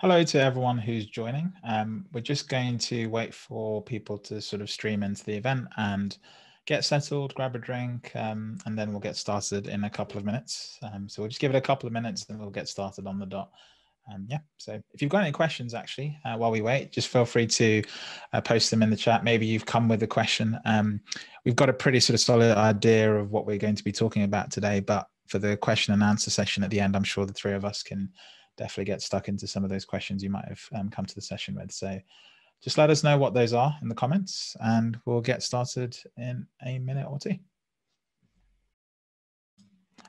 Hello to everyone who's joining. We're just going to wait for people to sort of stream into the event and get settled, grab a drink, and then we'll get started in a couple of minutes. So we'll just give it a couple of minutes and we'll get started on the dot. Yeah, so if you've got any questions actually while we wait, just feel free to post them in the chat. Maybe you've come with a question. We've got a pretty sort of solid idea of what we're going to be talking about today, but for the question and answer session at the end, I'm sure the three of us can definitely get stuck into some of those questions you might have come to the session with. So just let us know what those are in the comments and we'll get started in a minute or two.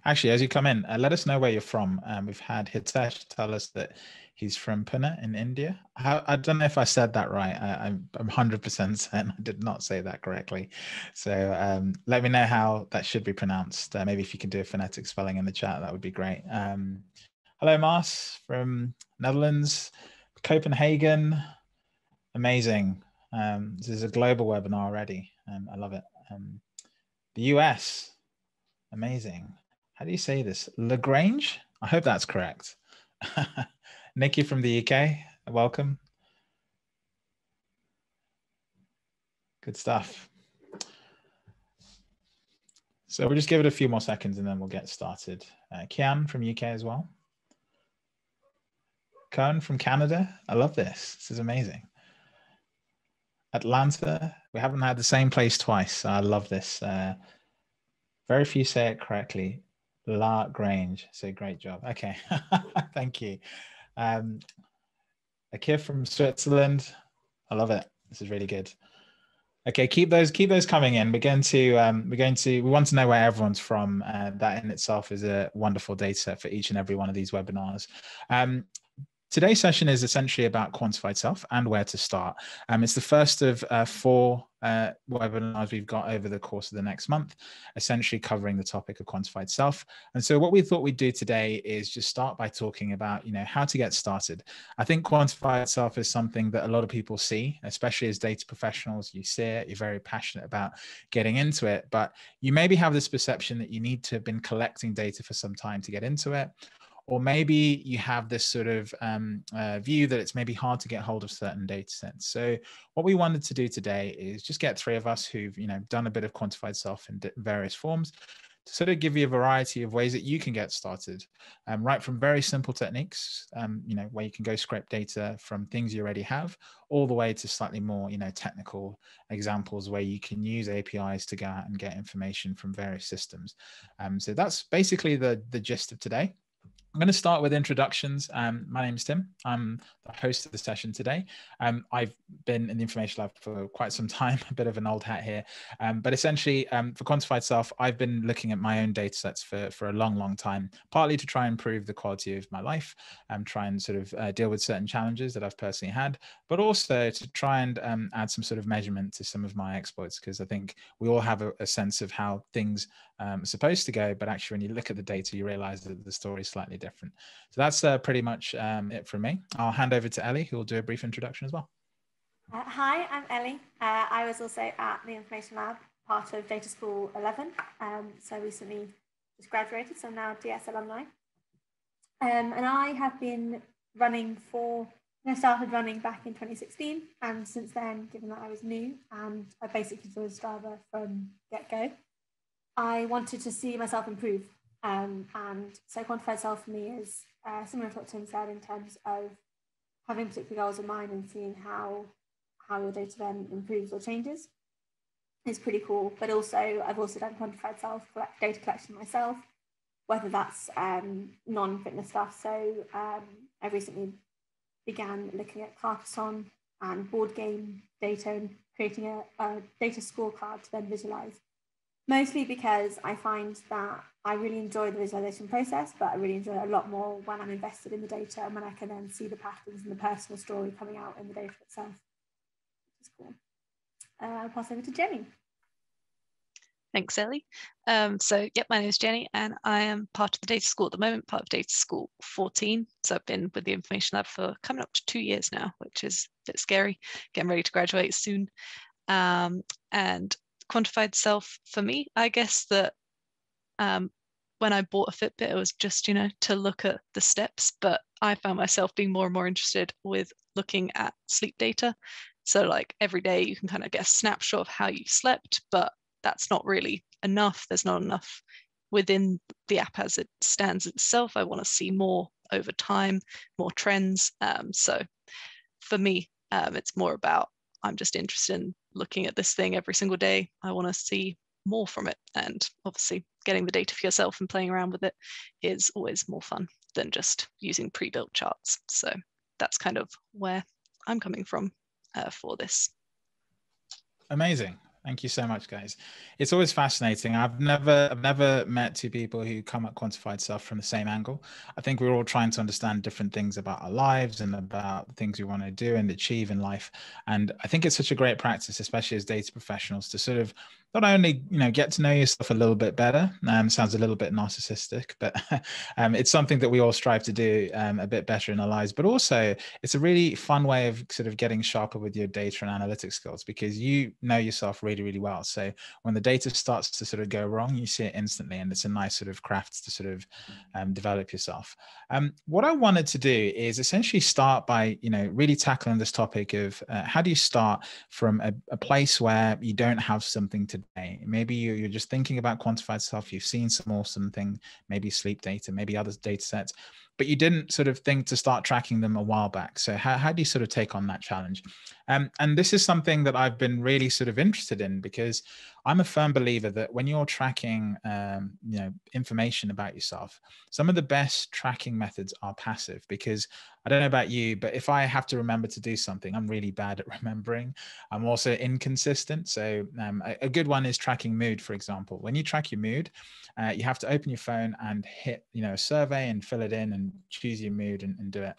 Actually, as you come in, let us know where you're from. We've had Hitesh tell us that he's from Pune in India. I don't know if I said that right. I'm 100% certain I did not say that correctly. So let me know how that should be pronounced. Maybe if you can do a phonetic spelling in the chat, that would be great. Hello, Mars from Netherlands, Copenhagen. Amazing. This is a global webinar already. I love it. The US, amazing. How do you say this? Lagrange? I hope that's correct. Nikki from the UK, welcome. Good stuff. So we'll just give it a few more seconds and then we'll get started. Kian from UK as well. Cohen from Canada. I love this. This is amazing. Atlanta. We haven't had the same place twice. I love this. Very few say it correctly. Lagrange. So great job. Okay. Thank you. Akif from Switzerland. I love it. This is really good. Okay, keep those coming in. We want to know where everyone's from. That in itself is a wonderful data set for each and every one of these webinars. Today's session is essentially about quantified self and where to start. It's the first of four webinars we've got over the course of the next month, essentially covering the topic of quantified self. And so what we thought we'd do today is just start by talking about, you know, how to get started. I think quantified self is something that a lot of people see, especially as data professionals. You see it, you're very passionate about getting into it, but you maybe have this perception that you need to have been collecting data for some time to get into it. Or maybe you have this sort of view that it's maybe hard to get hold of certain data sets. So what we wanted to do today is just get three of us who've, you know, done a bit of quantified self in various forms to sort of give you a variety of ways that you can get started, right from very simple techniques, you know, where you can go scrape data from things you already have, all the way to slightly more, you know, technical examples where you can use APIs to go out and get information from various systems. So that's basically the gist of today. I'm going to start with introductions. My name is Tim. I'm the host of the session today. I've been in the Information Lab for quite some time, a bit of an old hat here. But essentially, for quantified self, I've been looking at my own data sets for a long, long time, partly to try and improve the quality of my life, try and sort of deal with certain challenges that I've personally had, but also to try and add some sort of measurement to some of my exploits, because I think we all have a sense of how things are supposed to go, but actually when you look at the data, you realize that the story is slightly different. So that's pretty much it from me. I'll hand over to Ellie, who will do a brief introduction as well. Hi, I'm Ellie. I was also at the Information Lab, part of Data School 11. So recently just graduated, so I'm now DS alumni. And I have been running I started running back in 2016. And since then, given that I was new, and I basically joined Strava from get-go, I wanted to see myself improve. And so quantified self for me is similar to what Tim said in terms of having particular goals in mind and seeing how your data then improves or changes. It's pretty cool, but also I've also done quantified self data collection myself, whether that's non-fitness stuff. So I recently began looking at Carcassonne and board game data and creating a data scorecard to then visualize. Mostly because I find that I really enjoy the visualization process, but I really enjoy it a lot more when I'm invested in the data and when I can then see the patterns and the personal story coming out in the data itself. It's cool. I'll pass over to Jenny. Thanks, Ellie. My name is Jenny and I am part of the Data School at the moment, part of Data School 14. So I've been with the Information Lab for coming up to 2 years now, which is a bit scary, getting ready to graduate soon. And quantified self for me, I guess that when I bought a Fitbit, it was just, you know, to look at the steps, but I found myself being more and more interested with looking at sleep data. So like every day you can kind of get a snapshot of how you slept, but that's not really enough. There's not enough within the app as it stands itself. I want to see more over time, more trends. So for me, it's more about, I'm just interested in looking at this thing every single day. I want to see more from it. And obviously getting the data for yourself and playing around with it is always more fun than just using pre-built charts. So that's kind of where I'm coming from for this. Amazing. Thank you so much, guys. It's always fascinating. I've never met two people who come at Quantified Self from the same angle. I think we're all trying to understand different things about our lives and about the things we want to do and achieve in life. And I think it's such a great practice, especially as data professionals, to sort of not only, you know, get to know yourself a little bit better. Sounds a little bit narcissistic, but it's something that we all strive to do a bit better in our lives. But also, it's a really fun way of sort of getting sharper with your data and analytics skills, because you know yourself really well. So when the data starts to sort of go wrong, you see it instantly, and it's a nice sort of craft to sort of develop yourself. What I wanted to do is essentially start by, you know, really tackling this topic of how do you start from a place where you don't have something today? Maybe you're just thinking about Quantified Self. You've seen some awesome thing, maybe sleep data, maybe other data sets, but you didn't sort of think to start tracking them a while back. So how do you sort of take on that challenge? And this is something that I've been really sort of interested in, because I'm a firm believer that when you're tracking, you know, information about yourself, some of the best tracking methods are passive, because I don't know about you, but if I have to remember to do something, I'm really bad at remembering. I'm also inconsistent. So a good one is tracking mood, for example. When you track your mood, you have to open your phone and hit, you know, a survey and fill it in and choose your mood and do it.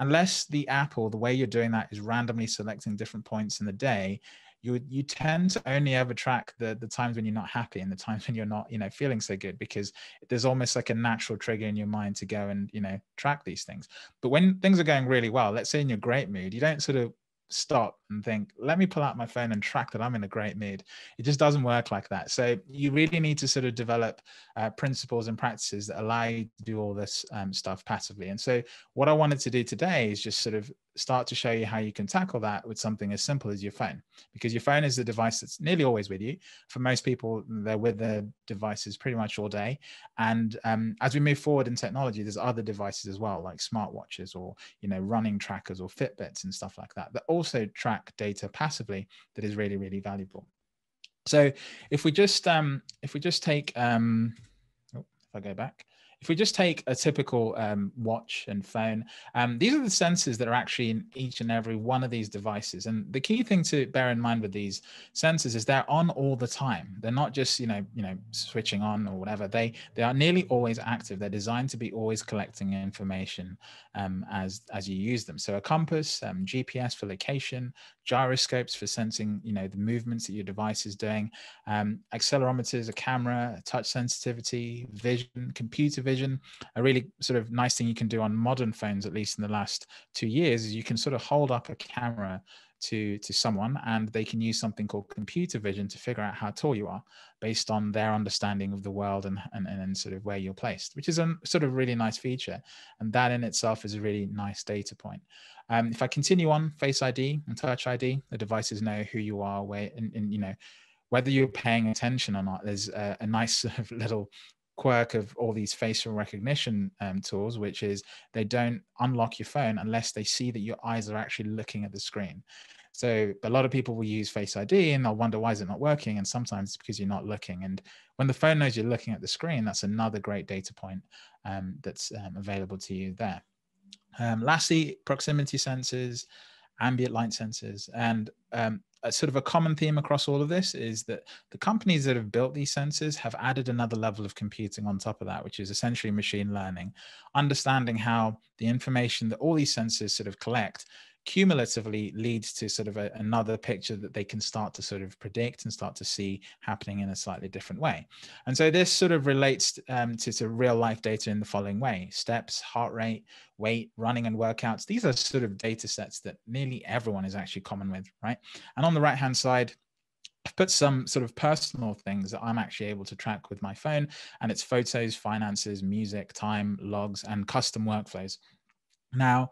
Unless the app or the way you're doing that is randomly selecting different points in the day, you tend to only ever track the times when you're not happy and the times when you're not, you know, feeling so good, because there's almost like a natural trigger in your mind to go and, you know, track these things. But when things are going really well, let's say in your great mood, you don't sort of stop and think, let me pull out my phone and track that I'm in a great mood. It just doesn't work like that. So you really need to sort of develop principles and practices that allow you to do all this stuff passively. And so what I wanted to do today is just sort of start to show you how you can tackle that with something as simple as your phone, because your phone is the device that's nearly always with you. For most people, they're with their devices pretty much all day. And as we move forward in technology, there's other devices as well, like smartwatches or, you know, running trackers or Fitbits and stuff like that, that also track data passively that is really, really valuable. So if we just take a typical watch and phone, these are the sensors that are actually in each and every one of these devices. And the key thing to bear in mind with these sensors is they're on all the time. They're not just, you know, switching on or whatever. They are nearly always active. They're designed to be always collecting information as you use them. So a compass, GPS for location, gyroscopes for sensing, you know, the movements that your device is doing, accelerometers, a camera, touch sensitivity, vision, computer vision. A really sort of nice thing you can do on modern phones, at least in the last 2 years, is you can sort of hold up a camera to someone and they can use something called computer vision to figure out how tall you are based on their understanding of the world and sort of where you're placed, which is a sort of really nice feature. And that in itself is a really nice data point. If I continue on, Face ID and Touch ID, the devices know who you are, where, and you know, whether you're paying attention or not. There's a nice sort of little quirk of all these facial recognition tools, which is they don't unlock your phone unless they see that your eyes are actually looking at the screen. So a lot of people will use Face ID and they'll wonder, why is it not working? And sometimes it's because you're not looking. And when the phone knows you're looking at the screen, that's another great data point that's available to you there. Lastly, proximity sensors, ambient light sensors, and sort of a common theme across all of this is that the companies that have built these sensors have added another level of computing on top of that, which is essentially machine learning, understanding how the information that all these sensors sort of collect cumulatively leads to sort of another picture that they can start to sort of predict and start to see happening in a slightly different way. And so this sort of relates to real life data in the following way: steps, heart rate, weight, running and workouts. These are sort of data sets that nearly everyone is actually common with, right? And on the right hand side, I've put some sort of personal things that I'm actually able to track with my phone, and it's photos, finances, music, time, logs, and custom workflows. Now,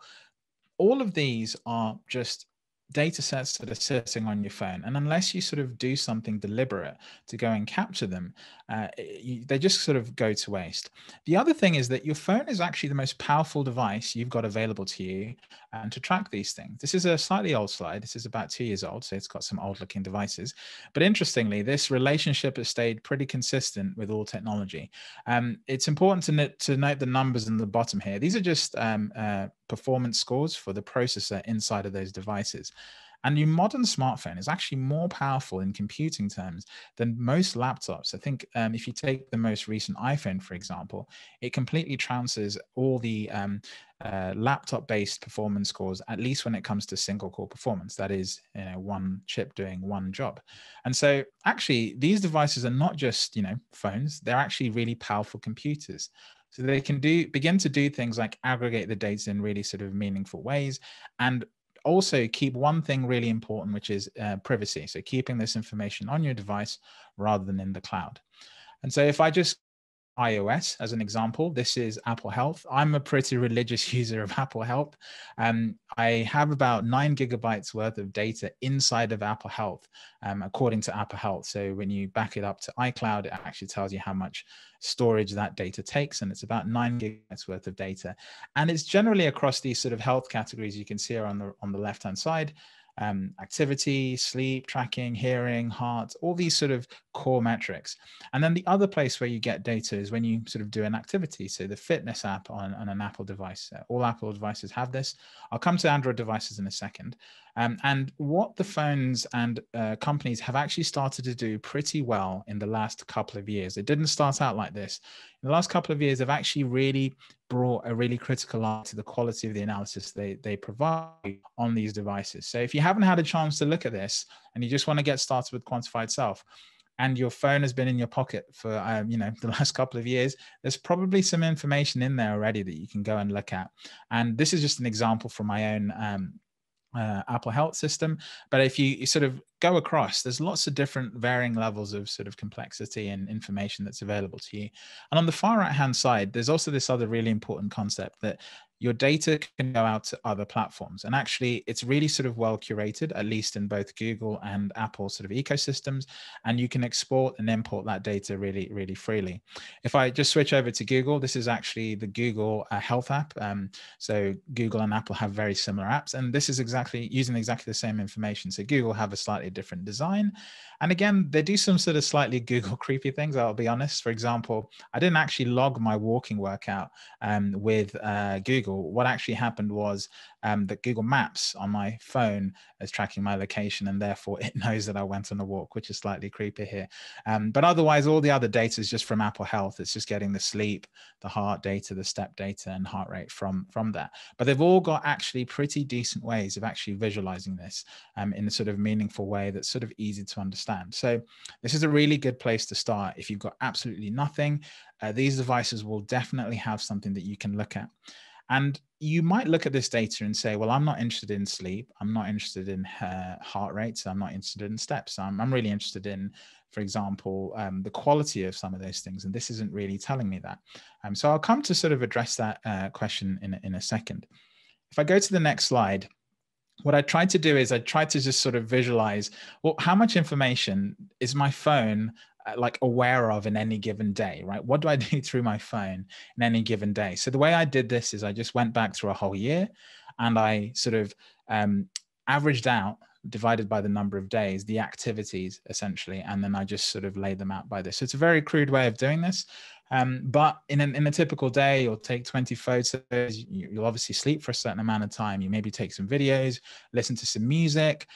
all of these are just data sets that are sitting on your phone. And unless you sort of do something deliberate to go and capture them, they just sort of go to waste. The other thing is that your phone is actually the most powerful device you've got available to you and to track these things. This is a slightly old slide. This is about 2 years old, so it's got some old looking devices. But interestingly, this relationship has stayed pretty consistent with all technology. It's important to note the numbers in the bottom here. These are just performance scores for the processor inside of those devices. And your modern smartphone is actually more powerful in computing terms than most laptops. I think if you take the most recent iPhone, for example, it completely trounces all the laptop-based performance scores, at least when it comes to single core performance. That is, you know, one chip doing one job. And so actually, these devices are not just, you know, phones. They're actually really powerful computers. So they can begin to do things like aggregate the data in really sort of meaningful ways, and also keep one thing really important, which is privacy. So keeping this information on your device rather than in the cloud. And so if I just iOS as an example, this is Apple Health. I'm a pretty religious user of Apple Health. I have about 9 gigabytes worth of data inside of Apple Health, according to Apple Health. So when you back it up to iCloud, it actually tells you how much storage that data takes, and it's about 9 gigabytes worth of data. And it's generally across these sort of health categories you can see are on the left-hand side. Activity, sleep, tracking, hearing, heart, all these sort of core metrics. And then the other place where you get data is when you sort of do an activity. So the fitness app on an Apple device, all Apple devices have this. I'll come to Android devices in a second. And what the phones and companies have actually started to do pretty well in the last couple of years. It didn't start out like this. In the last couple of years, they've actually really brought a really critical eye to the quality of the analysis they provide on these devices. So if you haven't had a chance to look at this and you just want to get started with Quantified Self, and your phone has been in your pocket for you know, the last couple of years, there's probably some information in there already that you can go and look at. And this is just an example from my own Apple Health system. But if you sort of go across, there's lots of different varying levels of sort of complexity and information that's available to you. And on the far right hand side, there's also this other really important concept that your data can go out to other platforms. And actually, it's really sort of well curated, at least in both Google and Apple sort of ecosystems. And you can export and import that data really, really freely. If I just switch over to Google, this is actually the Google Health app. So Google and Apple have very similar apps. And this is exactly using exactly the same information. So Google have a slightly different design. And again, they do some sort of slightly Google creepy things, I'll be honest. For example, I didn't actually log my walking workout with Google. What actually happened was that Google Maps on my phone is tracking my location, and therefore it knows that I went on a walk, which is slightly creepy here. But otherwise, all the other data is just from Apple Health. It's just getting the sleep, the heart data, the step data, and heart rate from that. But they've all got actually pretty decent ways of actually visualizing this in a sort of meaningful way that's sort of easy to understand. So this is a really good place to start if you've got absolutely nothing. These devices will definitely have something that you can look at. And you might look at this data and say, well, I'm not interested in sleep. I'm not interested in heart rates. I'm not interested in steps. I'm really interested in, for example, the quality of some of those things. And this isn't really telling me that. So I'll come to sort of address that question in a second. If I go to the next slide, what I tried to do is I tried to just sort of visualize, well, how much information is my phone like aware of in any given day, right? What do I do through my phone in any given day? So the way I did this is I just went back through a whole year and I sort of averaged out, divided by the number of days, the activities essentially, and then I just sort of laid them out by this. So it's a very crude way of doing this. But in a typical day, you'll take 20 photos, you'll obviously sleep for a certain amount of time, you maybe take some videos, listen to some music,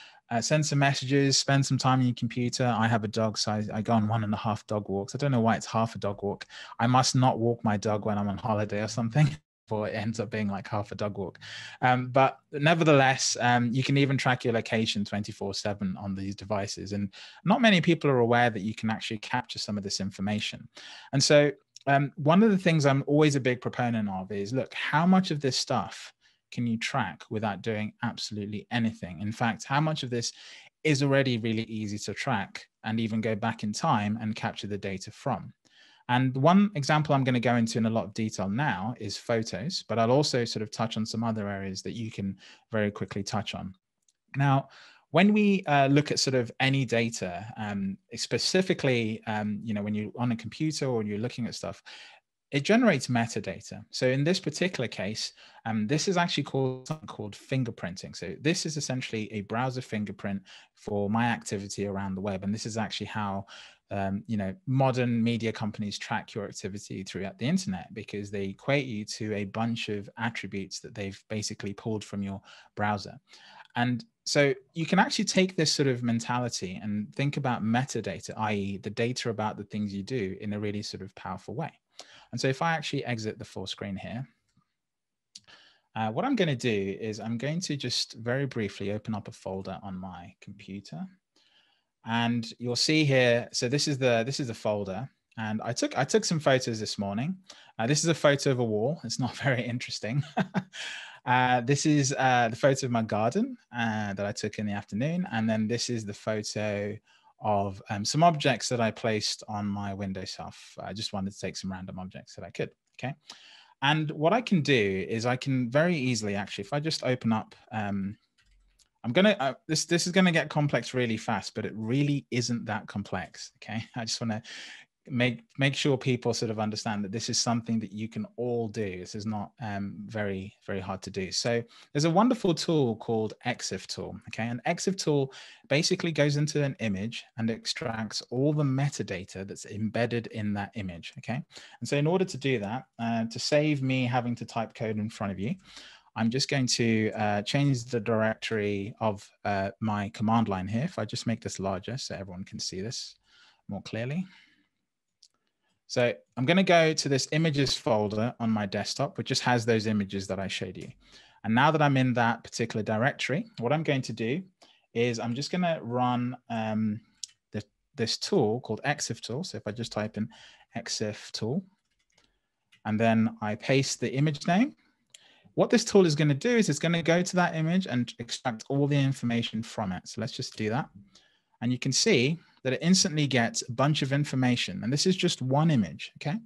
send some messages, spend some time on your computer. I have a dog, so I go on 1.5 dog walks. I don't know why it's half a dog walk. I must not walk my dog when I'm on holiday or something, or it ends up being like half a dog walk. But nevertheless, you can even track your location 24/7 on these devices. And not many people are aware that you can actually capture some of this information. And so one of the things I'm always a big proponent of is, look, how much of this stuff can you track without doing absolutely anything? In fact, how much of this is already really easy to track and even go back in time and capture the data from? And one example I'm going to go into in a lot of detail now is photos, but I'll also sort of touch on some other areas that you can very quickly touch on. Now, when we look at sort of any data, specifically, you know, when you're on a computer or you're looking at stuff, it generates metadata. So in this particular case, this is actually called something called fingerprinting. So this is essentially a browser fingerprint for my activity around the web. And this is actually how, you know, modern media companies track your activity throughout the internet, because they equate you to a bunch of attributes that they've basically pulled from your browser. And so you can actually take this sort of mentality and think about metadata, i.e. the data about the things you do, in a really sort of powerful way. And so if I actually exit the full screen here, what I'm going to do is I'm going to just very briefly open up a folder on my computer, and you'll see here. So this is the folder, and I took some photos this morning. This is a photo of a wall. It's not very interesting. This is the photo of my garden that I took in the afternoon, and then this is the photo of some objects that I placed on my window shelf. I just wanted to take some random objects that I could, okay? And what I can do is I can very easily, actually, if I just open up, I'm gonna, this is gonna get complex really fast, but it really isn't that complex, okay? I just wanna make sure people sort of understand that this is something that you can all do. This is not very, very hard to do. So there's a wonderful tool called ExifTool, okay? And ExifTool basically goes into an image and extracts all the metadata that's embedded in that image, okay? And so in order to do that, to save me having to type code in front of you, I'm just going to change the directory of my command line here. If I just make this larger so everyone can see this more clearly. So I'm going to go to this images folder on my desktop, which just has those images that I showed you. And now that I'm in that particular directory, what I'm going to do is I'm just going to run this tool called ExifTool. So if I just type in ExifTool, and then I paste the image name, what this tool is going to do is it's going to go to that image and extract all the information from it. So let's just do that. And you can see that it instantly gets a bunch of information. And this is just one image, okay?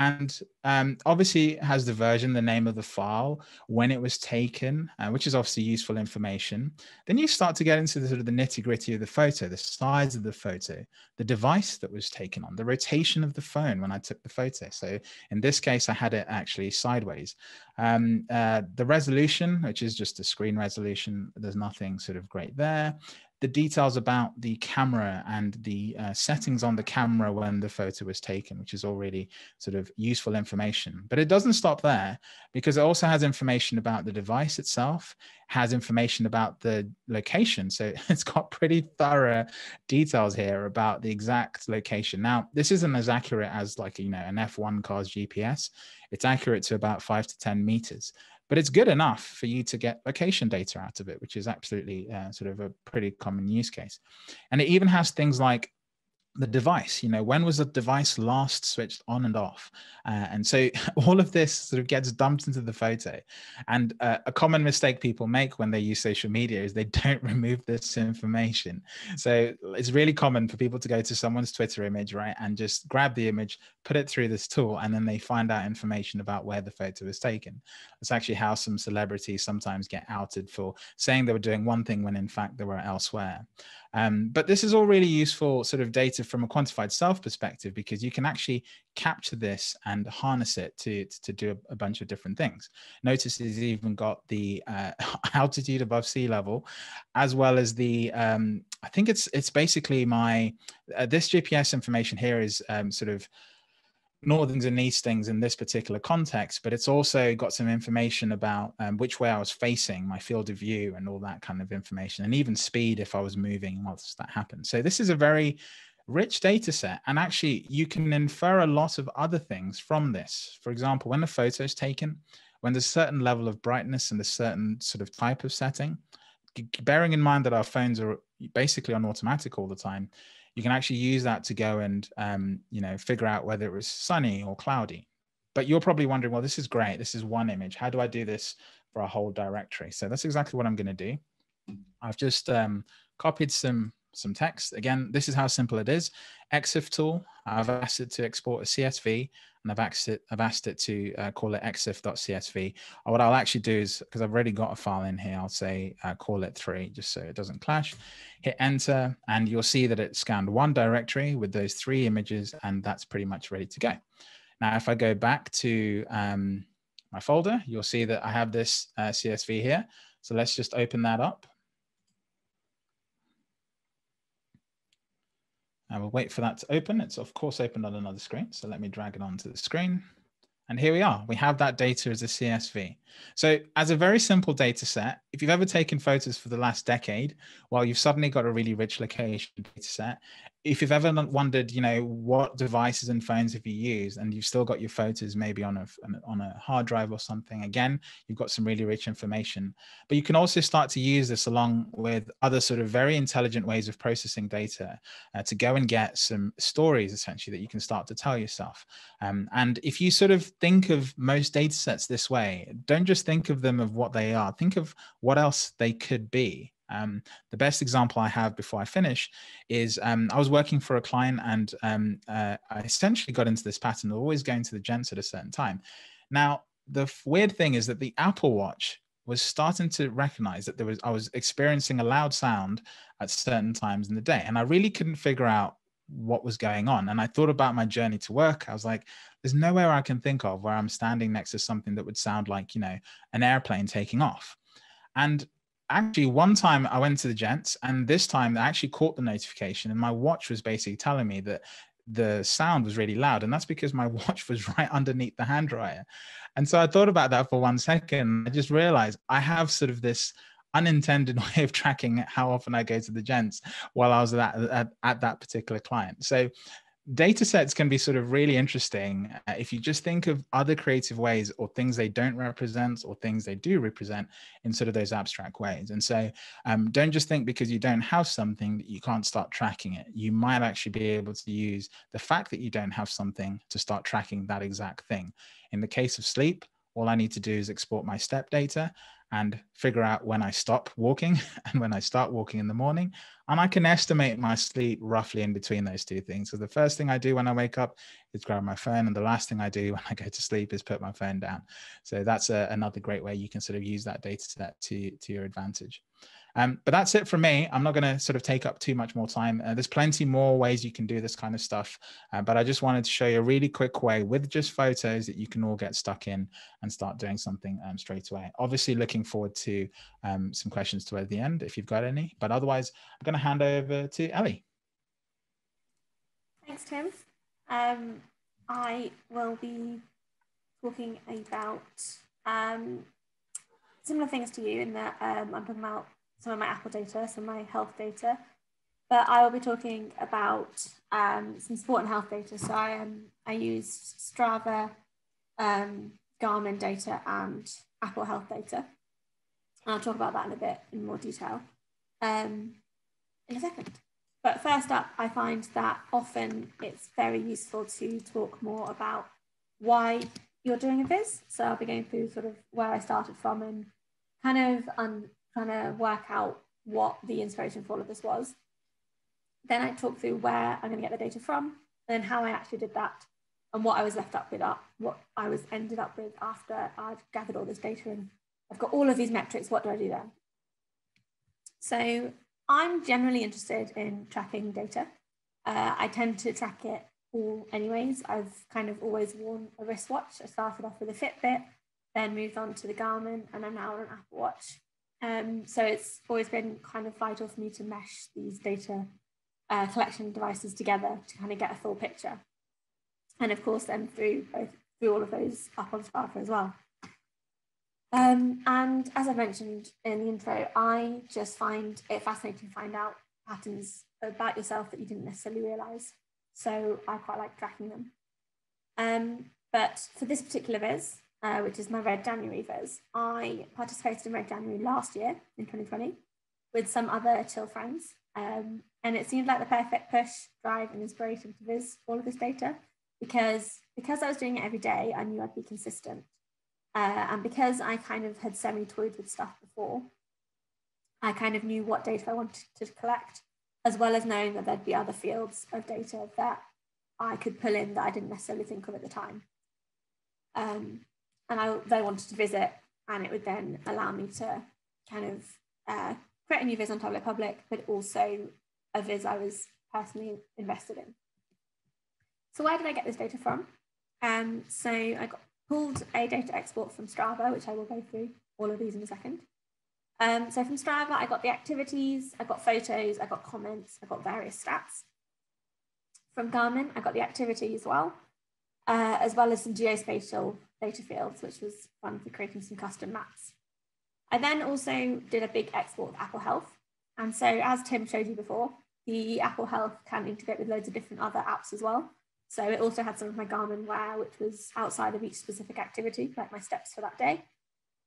And obviously it has the version, the name of the file, when it was taken, which is obviously useful information. Then you start to get into the sort of the nitty-gritty of the photo, the size of the photo, the device that was taken on, the rotation of the phone when I took the photo. So in this case, I had it actually sideways. The resolution, which is just the screen resolution, there's nothing sort of great there. The details about the camera and the settings on the camera when the photo was taken, which is all really sort of useful information. But it doesn't stop there, because it also has information about the device itself, has information about the location. So it's got pretty thorough details here about the exact location. Now, this isn't as accurate as, like, you know, an F1 car's GPS. It's accurate to about 5 to 10 meters. But it's good enough for you to get location data out of it, which is absolutely sort of a pretty common use case. And it even has things like the device, you know, when was the device last switched on and off? And so all of this sort of gets dumped into the photo. And a common mistake people make when they use social media is they don't remove this information. So it's really common for people to go to someone's Twitter image, right? And just grab the image, put it through this tool, and then they find out information about where the photo was taken. That's actually how some celebrities sometimes get outed for saying they were doing one thing when in fact they were elsewhere. But this is all really useful sort of data from a quantified self perspective, because you can actually capture this and harness it to do a bunch of different things. Notice he's even got the altitude above sea level, as well as the, I think it's basically my, this GPS information here is sort of northerns and easterns in this particular context, but it's also got some information about which way I was facing, my field of view, and all that kind of information, and even speed if I was moving once that happened. So this is a very rich data set, and actually you can infer a lot of other things from this. For example, when a photo is taken, when there's a certain level of brightness and a certain sort of type of setting, bearing in mind that our phones are basically on automatic all the time, you can actually use that to go and, you know, figure out whether it was sunny or cloudy. But you're probably wondering, well, this is great. This is one image. How do I do this for a whole directory? So that's exactly what I'm going to do. I've just copied some some text. Again, this is how simple it is. ExifTool, I've asked it to export a CSV, and I've asked it to call it exif.csv. Or what I'll actually do is, because I've already got a file in here, I'll say call it 3, just so it doesn't clash. Hit enter, and you'll see that it scanned one directory with those 3 images, and that's pretty much ready to go. Now, if I go back to my folder, you'll see that I have this CSV here. So let's just open that up. I will wait for that to open. It's of course opened on another screen. So let me drag it onto the screen. And here we are, we have that data as a CSV. So as a very simple data set, if you've ever taken photos for the last decade, well, you've suddenly got a really rich location data set. If you've ever wondered, you know, what devices and phones have you used, and you've still got your photos maybe on a hard drive or something, again, you've got some really rich information. But you can also start to use this along with other sort of very intelligent ways of processing data to go and get some stories, essentially, that you can start to tell yourself. And if you sort of think of most data sets this way. Don't just think of them of what they are. Think of what else they could be. The best example I have before I finish is I was working for a client, and I essentially got into this pattern of always going to the gents at a certain time. Now, the weird thing is that the Apple Watch was starting to recognize that I was experiencing a loud sound at certain times in the day, and I really couldn't figure out what was going on. And I thought about my journey to work. I was like, there's nowhere I can think of where I'm standing next to something that would sound like, you know, an airplane taking off. And actually one time I went to the gents, and this time I actually caught the notification, and my watch was basically telling me that the sound was really loud. And that's because my watch was right underneath the hand dryer. And so I thought about that for 1 second. I just realized I have sort of this unintended way of tracking how often I go to the gents while I was at that particular client. So data sets can be sort of really interesting if you just think of other creative ways, or things they don't represent, or things they do represent in sort of those abstract ways. And so don't just think because you don't have something that you can't start tracking it. You might actually be able to use the fact that you don't have something to start tracking that exact thing. In the case of sleep, all I need to do is export my step data and figure out when I stop walking and when I start walking in the morning. And I can estimate my sleep roughly in between those two things. So the first thing I do when I wake up is grab my phone, and the last thing I do when I go to sleep is put my phone down. So that's another great way you can sort of use that data set to your advantage. But that's it for me. I'm not going to sort of take up too much more time. There's plenty more ways you can do this kind of stuff, but I just wanted to show you a really quick way with just photos that you can all get stuck in and start doing something straight away. Obviously looking forward to some questions toward the end if you've got any, but otherwise I'm going to hand over to Ellie. Thanks, Tim. I will be talking about similar things to you in that I'm talking about some of my Apple data, some of my health data, but I will be talking about some sport and health data. So I use Strava, Garmin data, and Apple Health data. And I'll talk about that in a bit in more detail in a second. But first up, I find that often it's very useful to talk more about why you're doing a viz. So I'll be going through sort of where I started from and kind of trying to work out what the inspiration for all of this was. Then I talked through where I'm going to get the data from, and then how I actually did that, and what I was left up with, what I was ended up with after I'd gathered all this data and I've got all of these metrics. What do I do then? So I'm generally interested in tracking data. I tend to track it all anyways. I've kind of always worn a wristwatch. I started off with a Fitbit, then moved on to the Garmin, and I'm now on an Apple Watch. So it's always been kind of vital for me to mesh these data collection devices together to kind of get a full picture. And of course, then through all of those up on Strava as well. And as I mentioned in the intro, I just find it fascinating to find out patterns about yourself that you didn't necessarily realize. So I quite like tracking them. But for this particular viz, which is my Red January viz, I participated in Red January last year in 2020 with some other chill friends. And it seemed like the perfect push, drive, and inspiration to viz all of this data because I was doing it every day, I knew I'd be consistent. And because I kind of had semi-toyed with stuff before, I kind of knew what data I wanted to collect as well as knowing that there'd be other fields of data that I could pull in that I didn't necessarily think of at the time. And they wanted to visit, and it would then allow me to kind of create a new viz on Tableau Public, but also a viz I was personally invested in. So where did I get this data from? So I pulled a data export from Strava, which I will go through all of these in a second. So from Strava, I got the activities, I got photos, I got comments, I got various stats. From Garmin, I got the activity as well as some geospatial data fields, which was fun for creating some custom maps. I then also did a big export of Apple Health. And so as Tim showed you before, the Apple Health can integrate with loads of different other apps as well. So it also had some of my Garmin wear, which was outside of each specific activity, like my steps for that day.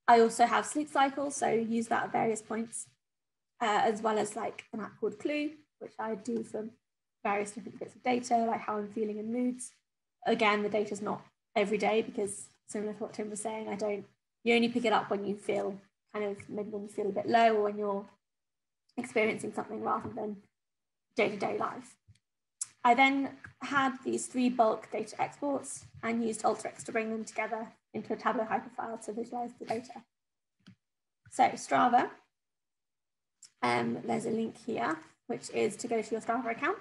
I also have sleep cycles, so use that at various points, as well as like an app called Clue, which I do from various different bits of data, like how I'm feeling and moods. Again, the data's not every day because similar to what Tim was saying, you only pick it up when you feel kind of, maybe when you feel a bit low or when you're experiencing something rather than day-to-day life. I then had these three bulk data exports and used Alteryx to bring them together into a Tableau hyperfile to visualize the data. So Strava, there's a link here, which is to go to your Strava account.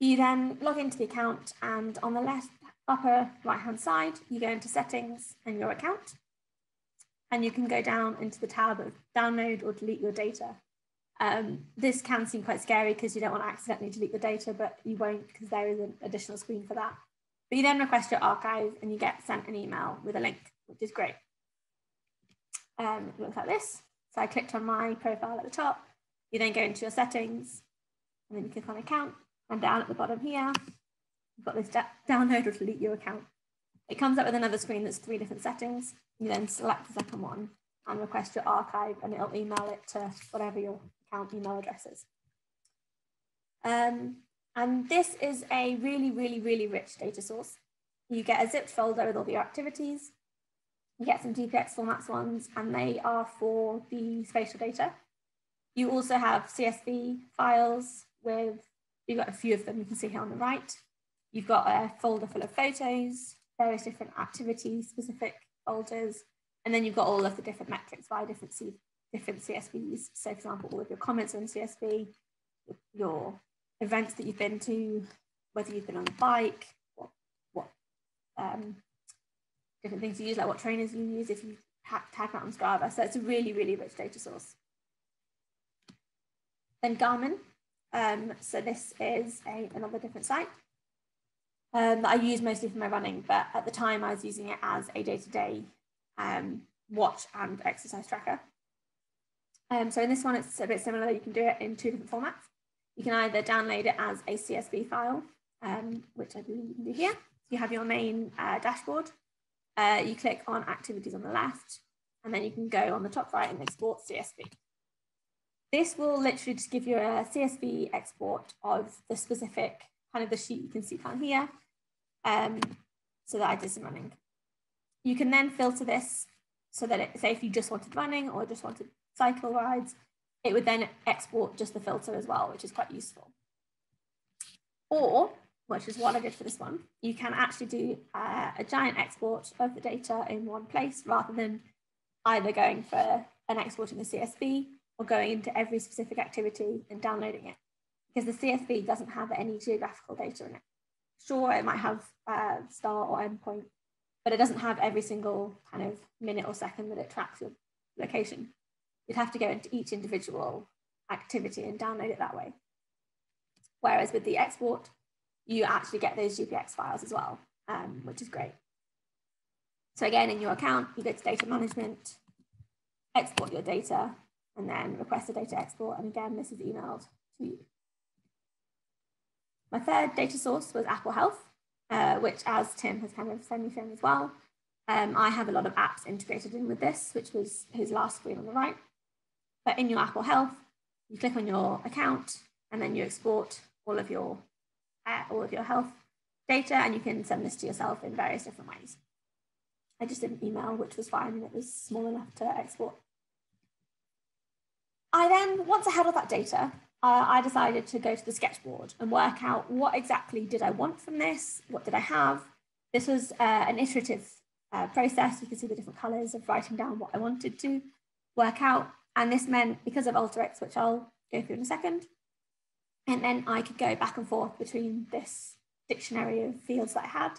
You then log into the account, and on the left upper right-hand side, you go into settings and your account, and you can go down into the tab of download or delete your data. This can seem quite scary because you don't want to accidentally delete the data, but you won't because there is an additional screen for that. But you then request your archive and you get sent an email with a link, which is great. It looks like this. So I clicked on my profile at the top. You then go into your settings and then you click on account, and down at the bottom here, you've got this download or delete your account. It comes up with another screen that's three different settings. You then select the second one and request your archive, and it'll email it to whatever your account email address is. And this is a really, really, really rich data source. You get a zipped folder with all your activities. You get some GPX formats ones, and they are for the spatial data. You also have CSV files with, you've got a few of them you can see here on the right. You've got a folder full of photos, various different activity specific folders, and then you've got all of the different metrics via different CSVs. So for example, all of your comments are in CSV, your events that you've been to, whether you've been on a bike, what different things you use, like what trainers you use if you tag that on Strava. So it's a really, really rich data source. Then Garmin. So this is another different site that I use mostly for my running, but at the time I was using it as a day-to-day watch and exercise tracker. So in this one, it's a bit similar. You can do it in two different formats. You can either download it as a CSV file, which I believe you can do here. So you have your main dashboard. You click on activities on the left, and then you can go on the top right and export CSV. This will literally just give you a CSV export of the specific kind of the sheet you can see down here. So that I did some running. You can then filter this so that it, say if you just wanted running or just wanted cycle rides, it would then export just the filter as well, which is quite useful. Or, which is what I did for this one, you can actually do a giant export of the data in one place rather than either going for an export in the CSV or going into every specific activity and downloading it, because the CSV doesn't have any geographical data in it. Sure, it might have star or endpoint, but it doesn't have every single kind of minute or second that it tracks your location. You'd have to go into each individual activity and download it that way. Whereas with the export, you actually get those GPX files as well, which is great. So again, in your account, you go to data management, export your data, and then request a data export. And again, this is emailed to you. My third data source was Apple Health, which as Tim has kind of semi-shown as well, I have a lot of apps integrated in with this, which was his last screen on the right. But in your Apple Health, you click on your account and then you export all of your health data, and you can send this to yourself in various different ways. I just did an email, which was fine, and it was small enough to export. I then, once I had all that data, I decided to go to the sketchboard and work out what exactly did I want from this, what did I have. This was an iterative process. You can see the different colours of writing down what I wanted to work out. And this meant, because of Alteryx, which I'll go through in a second, and then I could go back and forth between this dictionary of fields that I had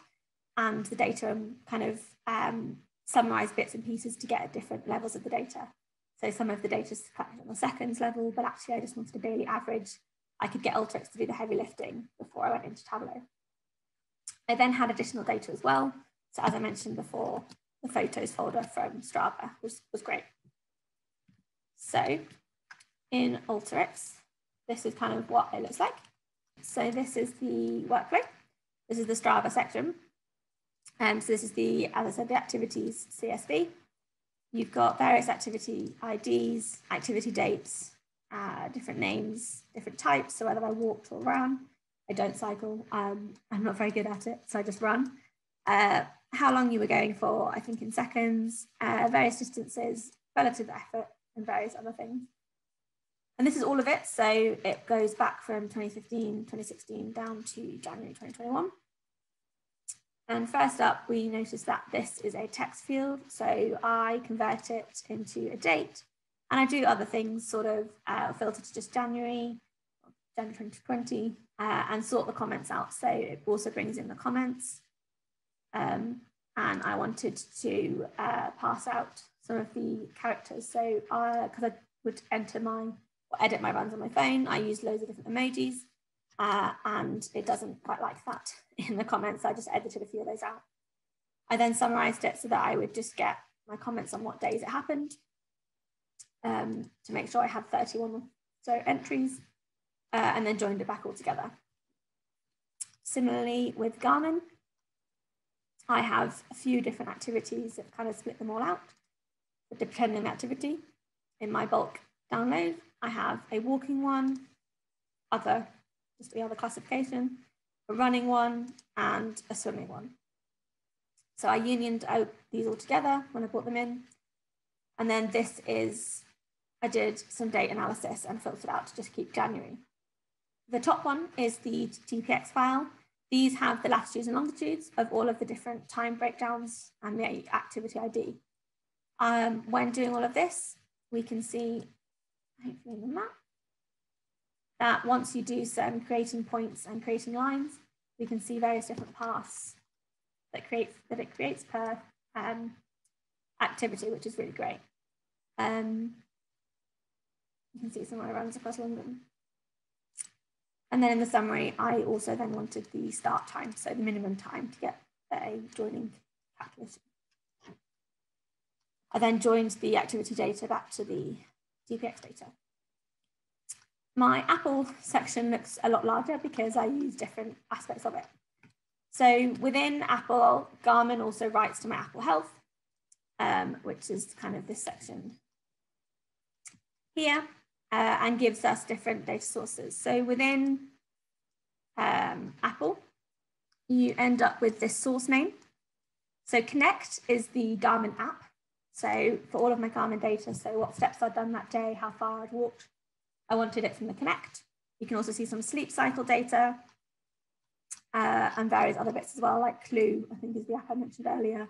and the data and kind of summarise bits and pieces to get at different levels of the data. So some of the data is collected on the seconds level, but actually I just wanted a daily average. I could get Alteryx to do the heavy lifting before I went into Tableau. I then had additional data as well. So as I mentioned before, the photos folder from Strava was great. So in Alteryx, this is kind of what it looks like. So this is the workflow. This is the Strava section. So this is the, as I said, the activities CSV. You've got various activity IDs, activity dates, different names, different types. So whether I walked or ran, I don't cycle. I'm not very good at it, so I just run. How long you were going for, I think in seconds, various distances, relative effort, and various other things. And this is all of it. So it goes back from 2015, 2016 down to January 2021. And first up, we notice that this is a text field. So I convert it into a date, and I do other things, sort of filter to just January 2020, and sort the comments out. So it also brings in the comments. And I wanted to pass out some of the characters. So because I would enter or edit my runs on my phone, I use loads of different emojis. And it doesn't quite like that in the comments. I just edited a few of those out. I then summarised it so that I would just get my comments on what days it happened to make sure I had 31 or so entries, and then joined it back all together. Similarly with Garmin, I have a few different activities that kind of split them all out, but depending on the activity. In my bulk download, I have a walking one, just the other classification, a running one, and a swimming one. So I unioned out these all together when I brought them in. And then this is, I did some date analysis and filtered out to just keep January. The top one is the GPX file. These have the latitudes and longitudes of all of the different time breakdowns and the activity ID. When doing all of this, we can see, hopefully in the map, that once you do some creating points and creating lines, we can see various different paths that it creates per activity, which is really great. You can see some of my runs across London. And then in the summary, I also then wanted the start time, so the minimum time to get a joining calculation. I then joined the activity data back to the GPX data. My Apple section looks a lot larger because I use different aspects of it. So within Apple, Garmin also writes to my Apple Health, which is kind of this section here, and gives us different data sources. So within Apple, you end up with this source name. So Connect is the Garmin app. So for all of my Garmin data, so what steps I'd done that day, how far I'd walked, I wanted it from the Connect. You can also see some sleep cycle data and various other bits as well, like Clue, I think is the app I mentioned earlier,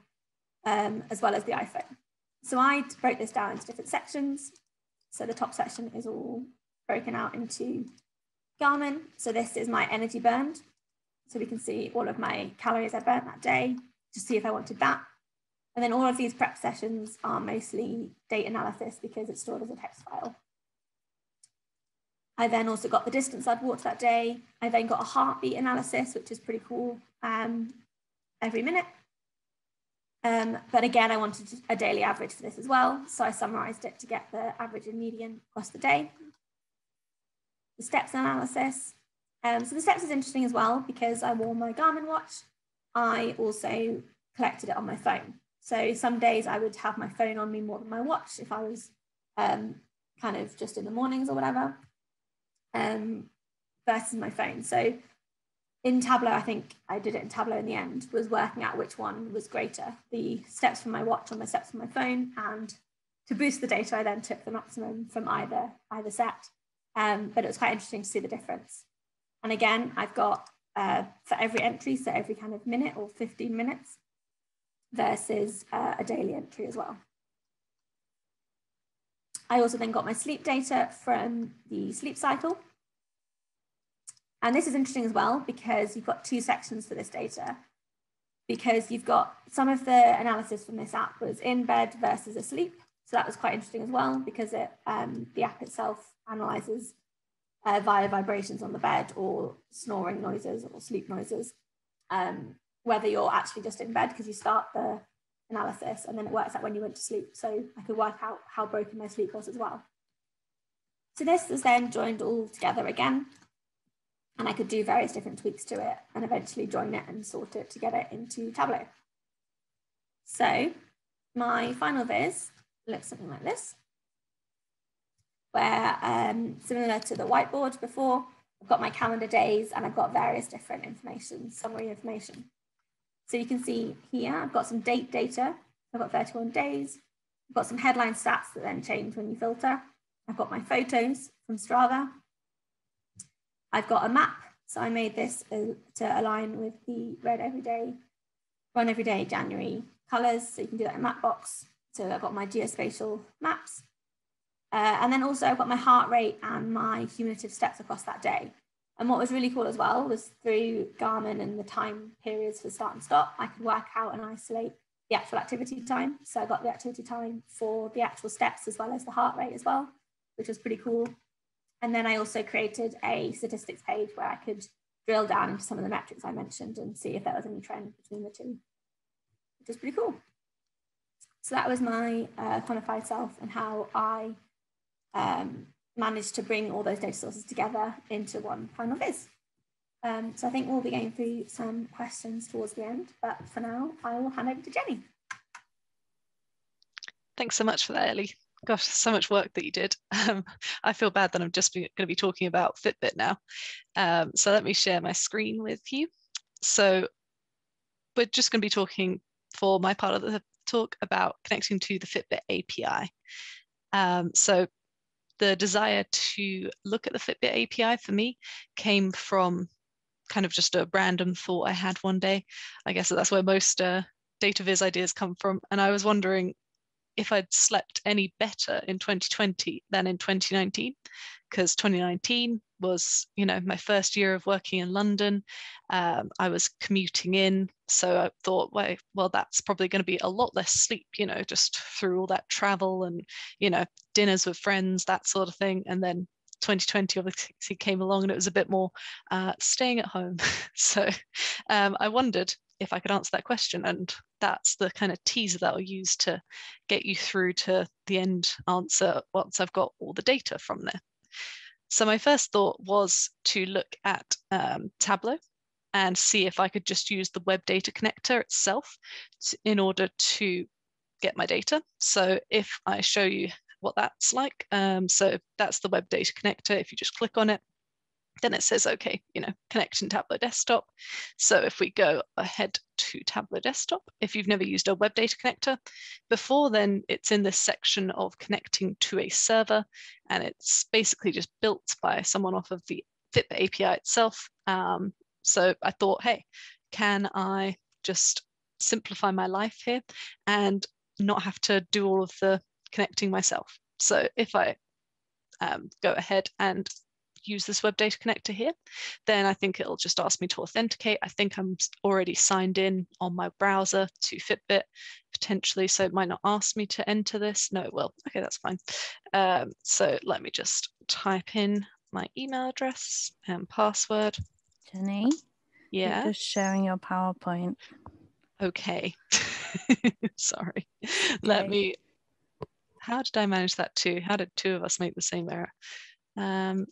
as well as the iPhone. So I broke this down into different sections. So the top section is all broken out into Garmin. So this is my energy burned. So we can see all of my calories I burnt that day to see if I wanted that. And then all of these prep sessions are mostly data analysis because it's stored as a text file. I then also got the distance I'd walked that day. I then got a heartbeat analysis, which is pretty cool, every minute. But again, I wanted a daily average for this as well. So I summarised it to get the average and median across the day. The steps analysis. So the steps is interesting as well because I wore my Garmin watch. I also collected it on my phone. So some days I would have my phone on me more than my watch if I was kind of just in the mornings or whatever. Versus my phone. So in Tableau, I think I did it in Tableau in the end, was working out which one was greater, the steps from my watch or the steps from my phone. And to boost the data, I then took the maximum from either set But it was quite interesting to see the difference. And again, I've got for every entry, so every kind of minute or 15 minutes versus a daily entry as well. I also then got my sleep data from the sleep cycle. And this is interesting as well, because you've got two sections for this data, because you've got some of the analysis from this app was in bed versus asleep. So that was quite interesting as well, because it, the app itself analyzes via vibrations on the bed or snoring noises or sleep noises, whether you're actually just in bed, because you start the analysis and then it works out when you went to sleep. So I could work out how broken my sleep was as well. So this is then joined all together again, and I could do various different tweaks to it and eventually join it and sort it together into Tableau. So my final viz looks something like this, where similar to the whiteboard before, I've got my calendar days and I've got various different information, summary information. So you can see here, I've got some date data, I've got 31 days, I've got some headline stats that then change when you filter. I've got my photos from Strava. I've got a map, so I made this to align with the red everyday, run everyday January colors, so you can do that in Mapbox. So I've got my geospatial maps. And then also I've got my heart rate and my cumulative steps across that day. And what was really cool as well was through Garmin and the time periods for start and stop, I could work out and isolate the actual activity time. So I got the activity time for the actual steps as well as the heart rate as well, which was pretty cool. And then I also created a statistics page where I could drill down into some of the metrics I mentioned and see if there was any trend between the two, which is pretty cool. So that was my Quantified Self and how I managed to bring all those data sources together into one final viz. So I think we'll be going through some questions towards the end, but for now, I will hand over to Jenny. Thanks so much for that, Ellie. Gosh, so much work that you did. I feel bad that I'm just going to be talking about Fitbit now. So let me share my screen with you. So we're just going to be talking for my part of the talk about connecting to the Fitbit API. So the desire to look at the Fitbit API for me came from kind of just a random thought I had one day. I guess that's where most data viz ideas come from. And I was wondering if I'd slept any better in 2020 than in 2019, because 2019 was, you know, my first year of working in London. I was commuting in, so I thought, well, that's probably going to be a lot less sleep, you know, just through all that travel and, you know, dinners with friends, that sort of thing. And then 2020 obviously came along and it was a bit more staying at home. So I wondered if I could answer that question, and that's the kind of teaser that I'll use to get you through to the end answer once I've got all the data from there. So my first thought was to look at Tableau and see if I could just use the web data connector itself in order to get my data. So if I show you what that's like, so that's the web data connector. If you just click on it, then it says, okay, you know, connection Tableau desktop. So if we go ahead to Tableau desktop, if you've never used a web data connector before, then it's in this section of connecting to a server, and it's basically just built by someone off of the Fitbit API itself. So I thought, hey, can I just simplify my life here and not have to do all of the connecting myself? So if I go ahead and use this web data connector here, then I think it'll just ask me to authenticate. I think I'm already signed in on my browser to Fitbit potentially, so it might not ask me to enter this. No, it will. Okay, that's fine. So let me just type in my email address and password. Jenny? Yeah? You're just sharing your PowerPoint. Okay. Sorry. Okay. Let me... How did I manage that too? How did two of us make the same error?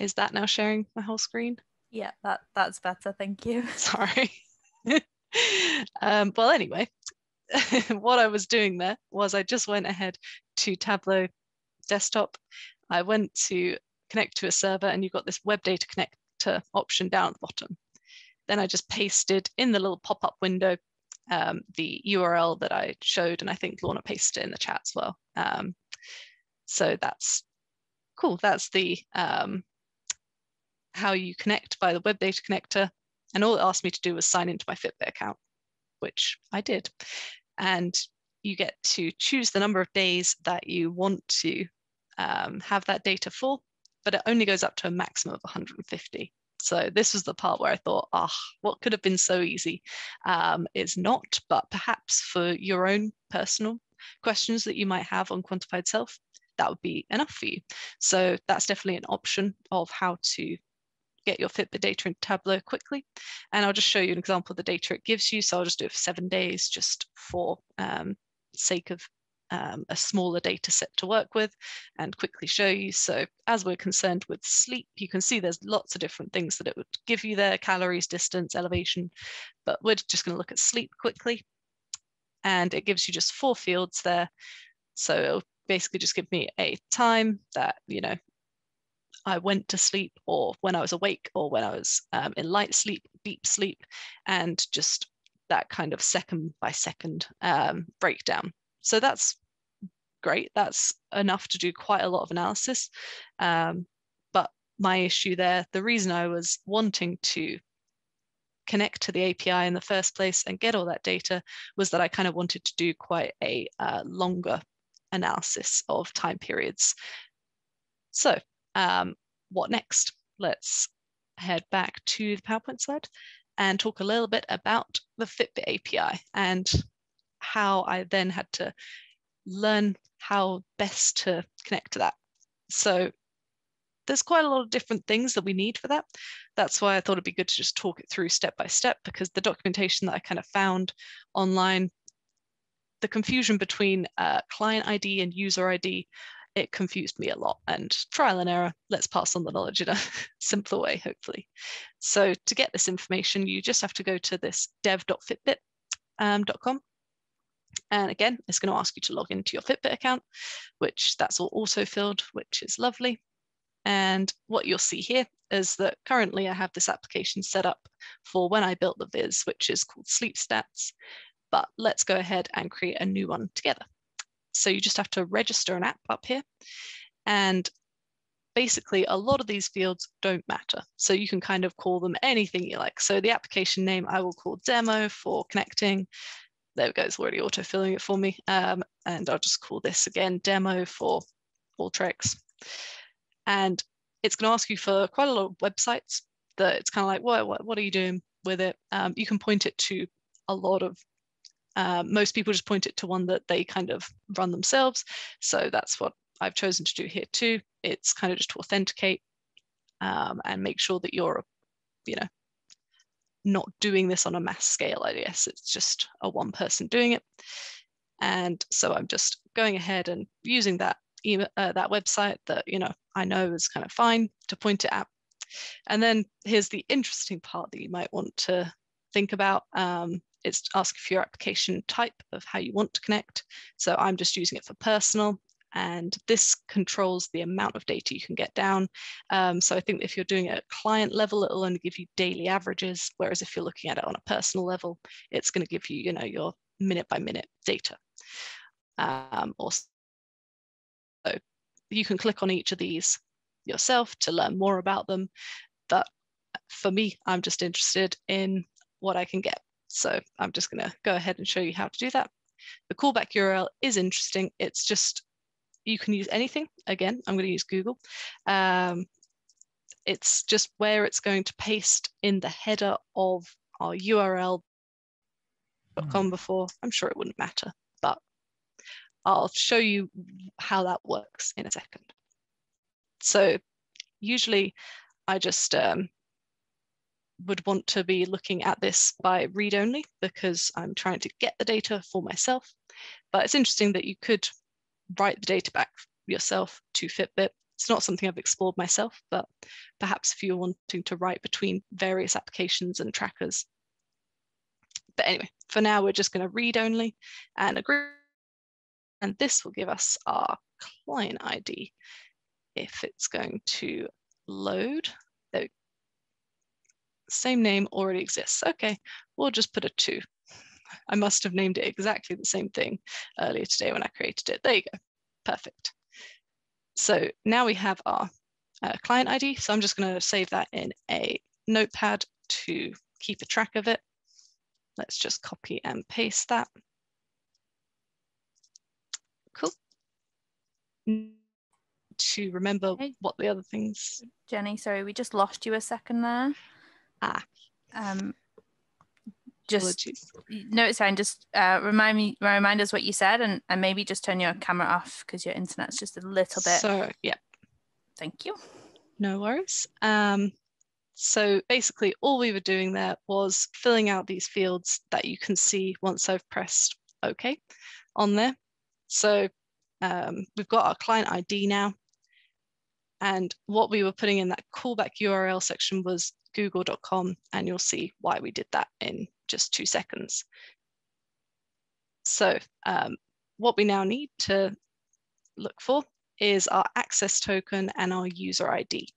Is that now sharing my whole screen? Yeah, that's better, thank you. Sorry. Well, anyway, what I was doing there was I just went ahead to Tableau desktop. I went to connect to a server, and you've got this web data connector option down at the bottom. Then I just pasted in the little pop-up window the URL that I showed, and I think Lorna pasted it in the chat as well. So that's cool, that's the how you connect by the web data connector. And all it asked me to do was sign into my Fitbit account, which I did. And you get to choose the number of days that you want to have that data for, but it only goes up to a maximum of 150. So this was the part where I thought, ah, oh, what could have been so easy? It's not, but perhaps for your own personal questions that you might have on Quantified Self, that would be enough for you. So that's definitely an option of how to get your Fitbit data in Tableau quickly. And I'll just show you an example of the data it gives you. So I'll just do it for 7 days, just for sake of a smaller data set to work with, and quickly show you. So as we're concerned with sleep, you can see there's lots of different things that it would give you there: calories, distance, elevation, but we're just going to look at sleep quickly. And it gives you just 4 fields there. So it'll basically just give me a time that, you know, I went to sleep, or when I was awake, or when I was in light sleep, deep sleep, and just that kind of second by second breakdown. So that's great. That's enough to do quite a lot of analysis. But my issue there, the reason I was wanting to connect to the API in the first place and get all that data, was that I kind of wanted to do quite a longer analysis of time periods. So what next? Let's head back to the PowerPoint slide and talk a little bit about the Fitbit API and how I then had to learn how best to connect to that. So there's quite a lot of different things that we need for that. That's why I thought it'd be good to just talk it through step by step, because the documentation that I kind of found online, the confusion between client ID and user ID, it confused me a lot. And trial and error, let's pass on the knowledge in a simpler way, hopefully. So to get this information, you just have to go to this dev.fitbit.com. And again, it's going to ask you to log into your Fitbit account, which that's all auto-filled, which is lovely. And what you'll see here is that currently I have this application set up for when I built the Viz, which is called Sleep Stats. But let's go ahead and create a new one together. So you just have to register an app up here. And basically, a lot of these fields don't matter. So you can kind of call them anything you like. So the application name I will call demo for connecting. There we go, it's already auto-filling it for me. And I'll just call this again, demo for Alteryx. And it's going to ask you for quite a lot of websites that it's kind of like, what are you doing with it? You can point it to a lot of, most people just point it to one that they kind of run themselves. So that's what I've chosen to do here too. It's kind of just to authenticate and make sure that you're, you know, not doing this on a mass scale, I guess. It's just a one person doing it. And so I'm just going ahead and using that email, that website that, you know, I know is kind of fine to point it at. And then here's the interesting part that you might want to think about. It's asking for your application type of how you want to connect. So I'm just using it for personal, and this controls the amount of data you can get down. So I think if you're doing it at client level, it'll only give you daily averages, whereas if you're looking at it on a personal level, it's going to give you, you know, your minute by minute data. Also, you can click on each of these yourself to learn more about them. But for me, I'm just interested in what I can get. So I'm just going to go ahead and show you how to do that. The callback URL is interesting. It's just, you can use anything. Again, I'm going to use Google. It's just where it's going to paste in the header of our URL.com before. I'm sure it wouldn't matter, but I'll show you how that works in a second. So usually I just would want to be looking at this by read only, because I'm trying to get the data for myself. But it's interesting that you could write the data back yourself to Fitbit. It's not something I've explored myself, but perhaps if you're wanting to write between various applications and trackers. But anyway, for now, we're just going to read only and agree. And this will give us our client ID if it's going to load. The same name already exists. OK, we'll just put a 2. I must have named it exactly the same thing earlier today when I created it. There you go. Perfect. So now we have our client ID. So I'm just going to save that in a notepad to keep a track of it. Let's just copy and paste that. Cool. To remember what the other things. Jenny, sorry, we just lost you a second there. No, it's fine. Just remind us what you said, and maybe just turn your camera off because your internet's just a little bit. So yeah. Thank you. No worries. So basically, all we were doing there was filling out these fields that you can see once I've pressed OK on there. So we've got our client ID now, and what we were putting in that callback URL section was google.com, and you'll see why we did that in just 2 seconds. So what we now need to look for is our access token and our user ID.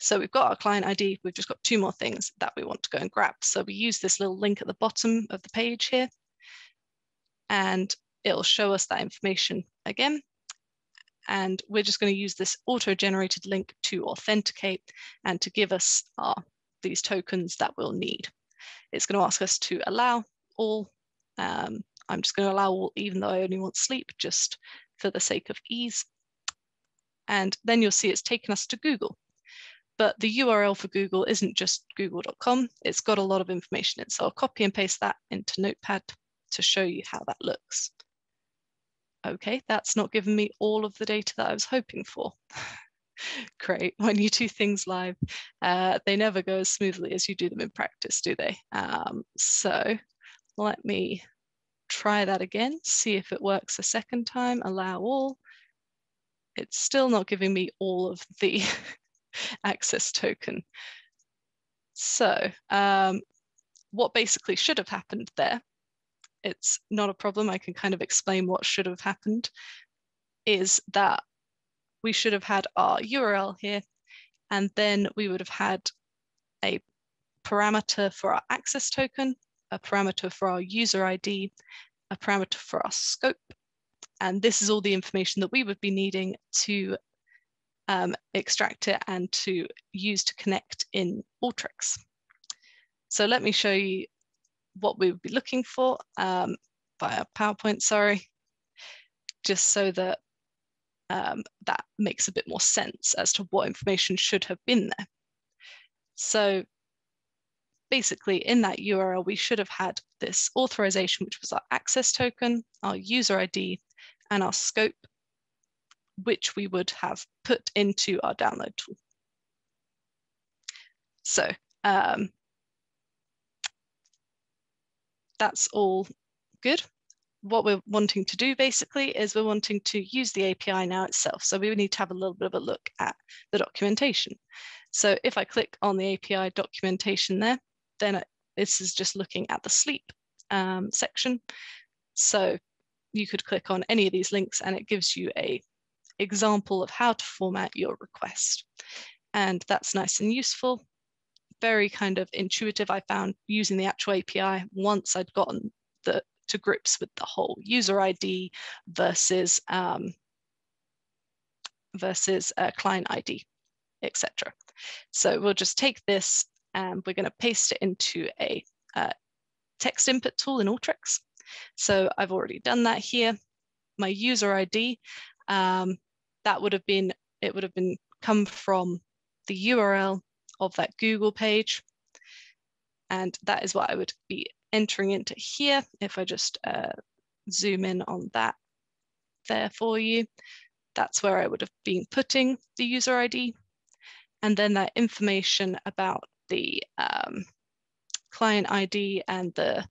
So we've got our client ID, we've just got 2 more things that we want to go and grab. So we use this little link at the bottom of the page here, and it'll show us that information again. And we're just going to use this auto-generated link to authenticate and to give us these tokens that we'll need. It's going to ask us to allow all. I'm just going to allow all, even though I only want sleep, just for the sake of ease. And then you'll see it's taken us to Google. But the URL for Google isn't just google.com. It's got a lot of information in. So I'll copy and paste that into Notepad to show you how that looks. Okay, that's not given me all of the data that I was hoping for. Great, when you do things live, they never go as smoothly as you do them in practice, do they? So let me try that again, see if it works a second time, allow all. It's still not giving me all of the access token. So what basically should have happened there, it's not a problem, I can kind of explain what should have happened, is that we should have had our URL here, and then we would have had a parameter for our access token, a parameter for our user ID, a parameter for our scope. And this is all the information that we would be needing to extract it and to use to connect in Alteryx. So let me show you what we would be looking for via PowerPoint, sorry, just so that that makes a bit more sense as to what information should have been there. So basically in that URL, we should have had this authorization, which was our access token, our user ID, and our scope, which we would have put into our download tool. So, that's all good. What we're wanting to do basically is we're wanting to use the API now itself. So we need to have a little bit of a look at the documentation. So if I click on the API documentation there, then this is just looking at the sleep section. So you could click on any of these links and it gives you an example of how to format your request. And that's nice and useful. Very kind of intuitive, I found, using the actual API once I'd gotten to grips with the whole user ID versus client ID, etc. So we'll just take this and we're going to paste it into a text input tool in Alteryx. So I've already done that here. My user ID, that would have been, it would have been come from the URL of that Google page. And that is what I would be entering into here. If I just zoom in on that there for you, that's where I would have been putting the user ID. And then that information about the client ID and the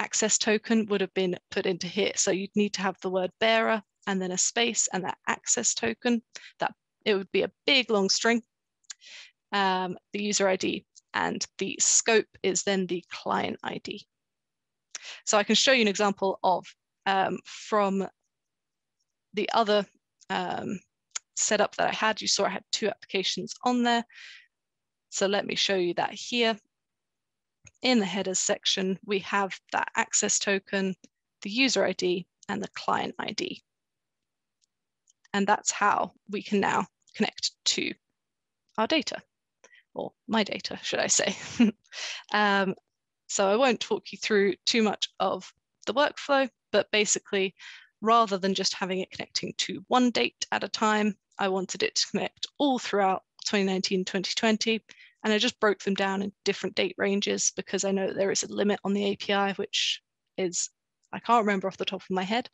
access token would have been put into here. So you'd need to have the word bearer and then a space and that access token, that it would be a big long string. The user ID and the scope is then the client ID. So I can show you an example of from the other setup that I had. You saw I had 2 applications on there. So let me show you that here. In the headers section, we have that access token, the user ID, and the client ID. And that's how we can now connect to our data, or my data, should I say. So I won't talk you through too much of the workflow, but basically, rather than just having it connecting to one date at a time, I wanted it to connect all throughout 2019, 2020, and I just broke them down in different date ranges because I know there is a limit on the API, which is, I can't remember off the top of my head,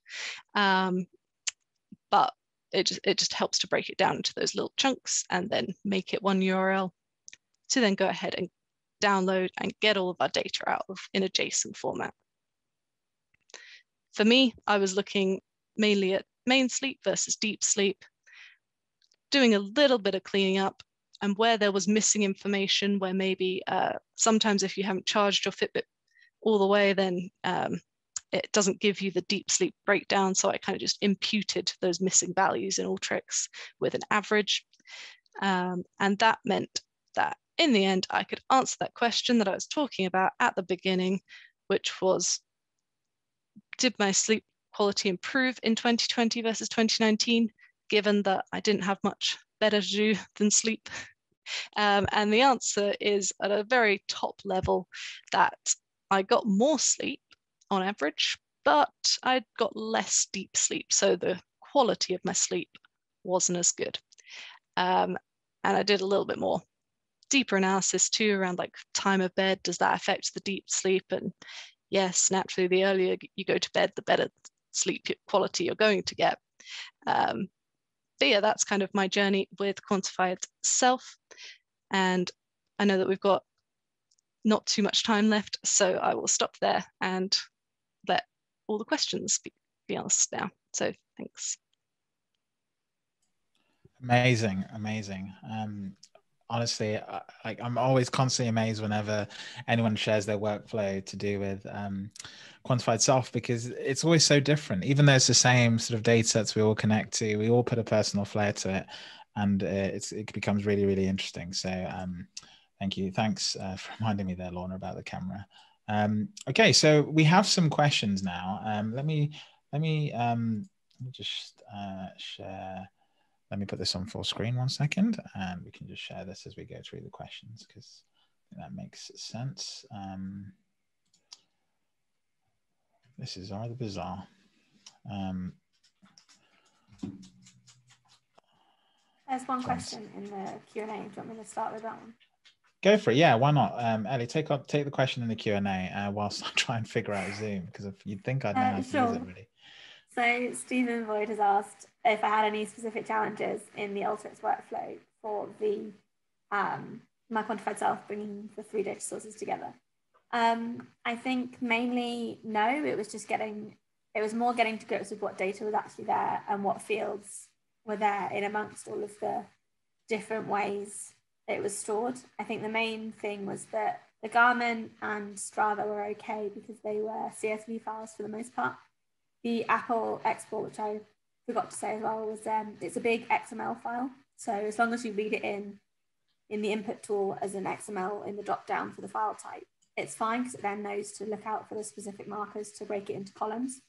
but it just helps to break it down into those little chunks and then make it one URL to then go ahead and download and get all of our data out of in a JSON format. For me, I was looking mainly at main sleep versus deep sleep, doing a little bit of cleaning up, and where there was missing information, where maybe sometimes if you haven't charged your Fitbit all the way, then it doesn't give you the deep sleep breakdown. So I kind of just imputed those missing values in Alteryx with an average. And that meant that in the end, I could answer that question that I was talking about at the beginning, which was, did my sleep quality improve in 2020 versus 2019, given that I didn't have much better to do than sleep? And the answer is, at a very top level, that I got more sleep on average, but I got less deep sleep. So the quality of my sleep wasn't as good. And I did a little bit more deeper analysis too around like time of bed. Does that affect the deep sleep? And yes, naturally, the earlier you go to bed, the better sleep quality you're going to get. But yeah, that's kind of my journey with Quantified Self. And I know that we've got not too much time left, so I will stop there and let all the questions be asked now. So thanks. Amazing, amazing. Honestly, I'm always constantly amazed whenever anyone shares their workflow to do with Quantified Self, because it's always so different. Even though it's the same sort of data sets we all connect to, we all put a personal flair to it, and it becomes really, really interesting. So thank you. Thanks for reminding me there, Lorna, about the camera. Okay, so we have some questions now. Let me just share. Let me put this on full screen 1 second, and we can just share this as we go through the questions, because that makes sense. This is rather bizarre. There's one question in the Q&A. Do you want me to start with that one? Go for it. Yeah, why not? Ellie, take the question in the Q&A whilst I try and figure out Zoom, because you'd think I'd know how to use it really. So Stephen Void has asked if I had any specific challenges in the Alteryx workflow for the my Quantified Self bringing the three data sources together. I think mainly no. It was just more getting to grips with what data was actually there and what fields were there in amongst all of the different ways it was stored. I think the main thing was that the Garmin and Strava were okay because they were CSV files for the most part. The Apple export, which I forgot to say as well, was it's a big XML file. So as long as you read it in the input tool as an XML in the drop down for the file type, it's fine, because it then knows to look out for the specific markers to break it into columns,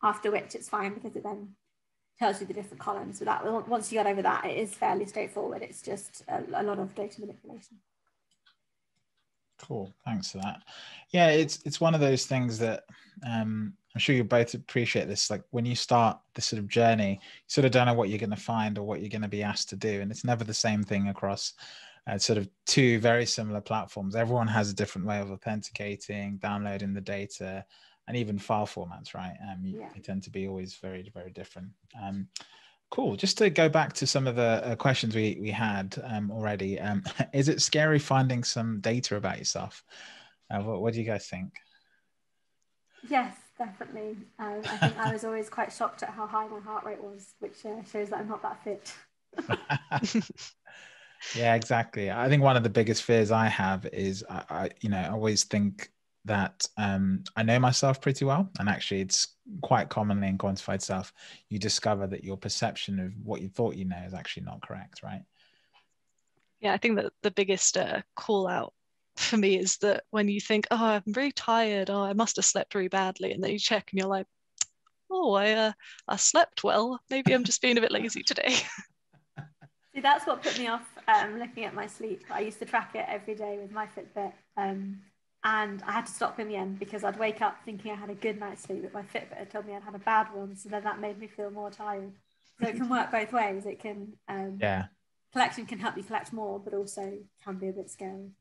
after which it's fine because it then tells you the different columns. So that once you got over that, it is fairly straightforward. It's just a lot of data manipulation. Cool, thanks for that. Yeah, it's one of those things that I'm sure you both appreciate this. Like when you start this sort of journey, you sort of don't know what you're going to find or what you're going to be asked to do. And it's never the same thing across sort of two very similar platforms. Everyone has a different way of authenticating, downloading the data, and even file formats, right? They tend to be always very, very different. Cool. Just to go back to some of the questions we had already. Is it scary finding some data about yourself? What do you guys think? Yes, definitely. I think I was always quite shocked at how high my heart rate was, which shows that I'm not that fit. Yeah, exactly. I think one of the biggest fears I have is I always think that I know myself pretty well, and actually it's quite commonly in Quantified Self you discover that your perception of what you thought you know is actually not correct, right? Yeah, I think that the biggest call out for me is that when you think, oh, I'm really tired, oh, I must have slept really badly, and then you check and you're like, oh, I slept well. Maybe I'm just being a bit lazy today. See, that's what put me off looking at my sleep. I used to track it every day with my Fitbit. And I had to stop in the end because I'd wake up thinking I had a good night's sleep, but my Fitbit had told me I'd had a bad one. So then that made me feel more tired. So it can work both ways. It can, collection can help you collect more, but also can be a bit scary.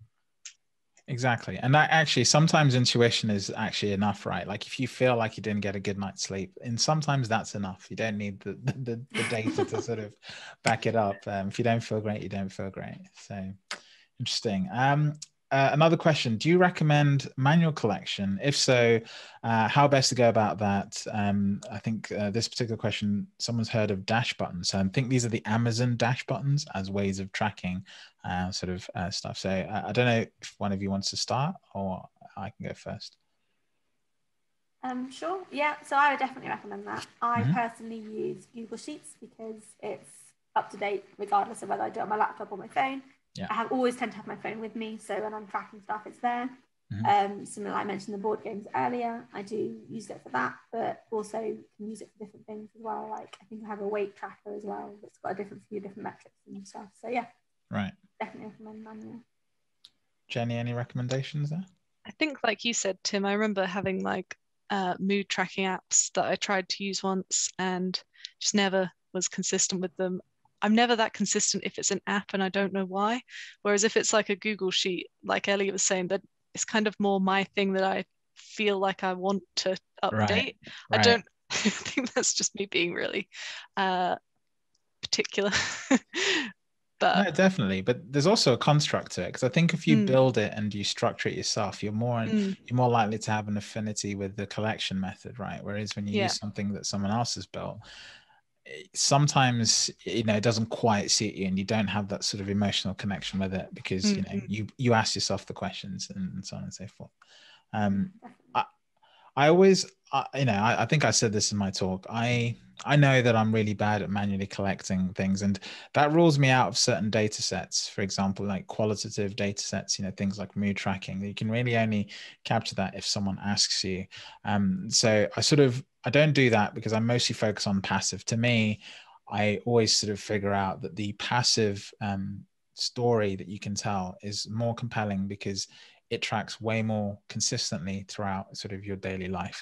Exactly. And that actually, sometimes intuition is actually enough, right? Like if you feel like you didn't get a good night's sleep, and sometimes that's enough. You don't need the data to sort of back it up. If you don't feel great, you don't feel great. So interesting. Another question, do you recommend manual collection? If so, how best to go about that? I think this particular question, someone's heard of dash buttons. So I think these are the Amazon dash buttons as ways of tracking sort of stuff. So I don't know if one of you wants to start or I can go first. Sure, yeah, so I would definitely recommend that. I personally use Google Sheets because it's up to date regardless of whether I do it on my laptop or my phone. Yeah. I have always tend to have my phone with me, so when I'm tracking stuff, it's there. Similar, I mentioned the board games earlier. I do use it for that, but also can use it for different things as well. Like I think I have a weight tracker as well that's got a few different metrics and stuff. So yeah, right. Definitely recommend manual. Jenny, any recommendations there? I think, like you said, Tim, I remember having like mood tracking apps that I tried to use once and just never was consistent with them. I'm never that consistent if it's an app and I don't know why. Whereas if it's like a Google Sheet, like Ellie was saying, that it's kind of more my thing that I feel like I want to update. Right. I don't think that's just me being really particular. But no, definitely. But there's also a construct to it, because I think if you build it and you structure it yourself, you're more likely to have an affinity with the collection method, right? Whereas when you use something that someone else has built, sometimes it doesn't quite suit you and you don't have that sort of emotional connection with it because you ask yourself the questions and so on and so forth. I think I said this in my talk, I know that I'm really bad at manually collecting things, and that rules me out of certain data sets, for example, like qualitative data sets, things like mood tracking. You can really only capture that if someone asks you. So I don't do that because I mostly focus on passive. To me, I always sort of figure out that the passive story that you can tell is more compelling because it tracks way more consistently throughout sort of your daily life.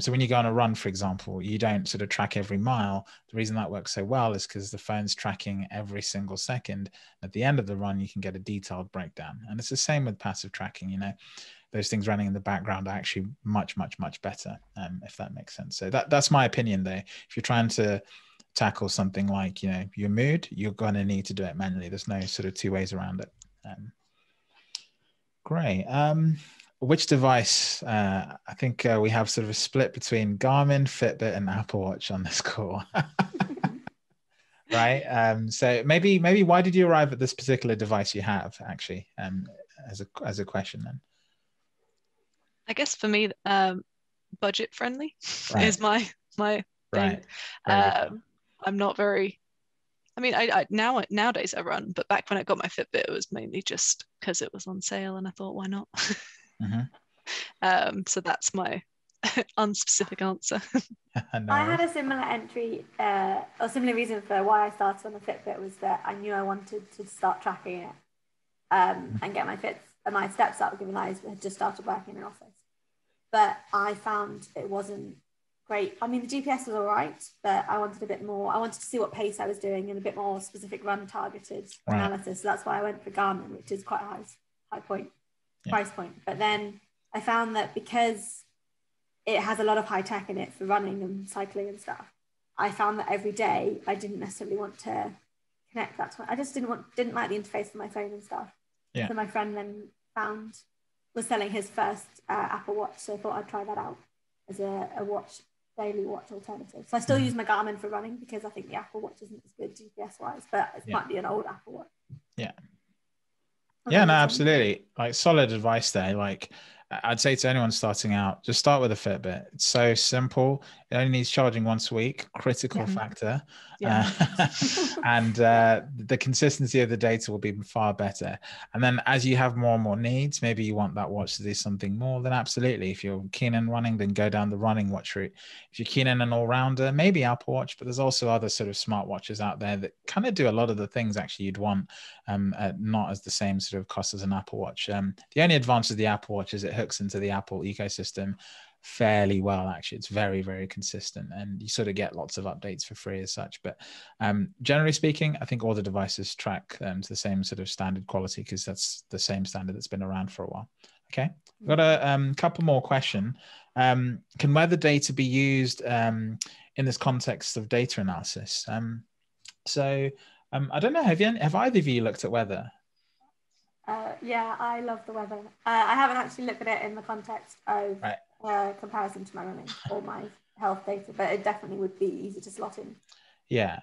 So when you go on a run, for example, you don't sort of track every mile. The reason that works so well is because the phone's tracking every single second. At the end of the run, you can get a detailed breakdown. And it's the same with passive tracking, those things running in the background are actually much, much, much better, if that makes sense. So that's my opinion there. If you're trying to tackle something like, your mood, you're going to need to do it manually. There's no sort of two ways around it. Great. Which device? I think we have sort of a split between Garmin, Fitbit, and Apple Watch on this call. Right. So maybe why did you arrive at this particular device you have, actually, as a question then? I guess for me, budget friendly is my thing. Right. I'm not very. I nowadays I run, but back when I got my Fitbit, it was mainly just because it was on sale, and I thought, why not? So that's my unspecific answer. No. I had a similar entry, or similar reason for why I started on the Fitbit was that I knew I wanted to start tracking it and get my fits and my steps up, given I had just started working in an office. But I found it wasn't great. The GPS was all right, but I wanted a bit more. I wanted to see what pace I was doing and a bit more specific run targeted analysis. So that's why I went for Garmin, which is quite a high price point. But then I found that because it has a lot of high tech in it for running and cycling and stuff, I found that every day I didn't necessarily want to connect that to my, I just didn't like the interface for my phone and stuff. Yeah. So my friend then was selling his first Apple Watch, so I thought I'd try that out as a watch, daily watch alternative. So I still use my Garmin for running because I think the Apple Watch isn't as good GPS wise, but it might be an old Apple Watch. Yeah, no, absolutely. Like solid advice there. Like I'd say to anyone starting out, just start with a Fitbit. It's so simple. It only needs charging once a week, critical factor. Yeah. And the consistency of the data will be far better. And then as you have more and more needs, maybe you want that watch to do something more, then absolutely. If you're keen on running, then go down the running watch route. If you're keen on an all-rounder, maybe Apple Watch, but there's also other sort of smartwatches out there that kind of do a lot of the things actually you'd want, at not as the same sort of cost as an Apple Watch. The only advantage of the Apple Watch is it hooks into the Apple ecosystem fairly well. Actually, it's very, very consistent, and you sort of get lots of updates for free as such. But generally speaking, I think all the devices track to the same sort of standard quality, because that's the same standard that's been around for a while. Okay, we've got a couple more question. Can weather data be used in this context of data analysis? I don't know, have either of you looked at weather? Yeah, I love the weather. I haven't actually looked at it in the context of comparison to my running or my health data, but it definitely would be easy to slot in. Yeah.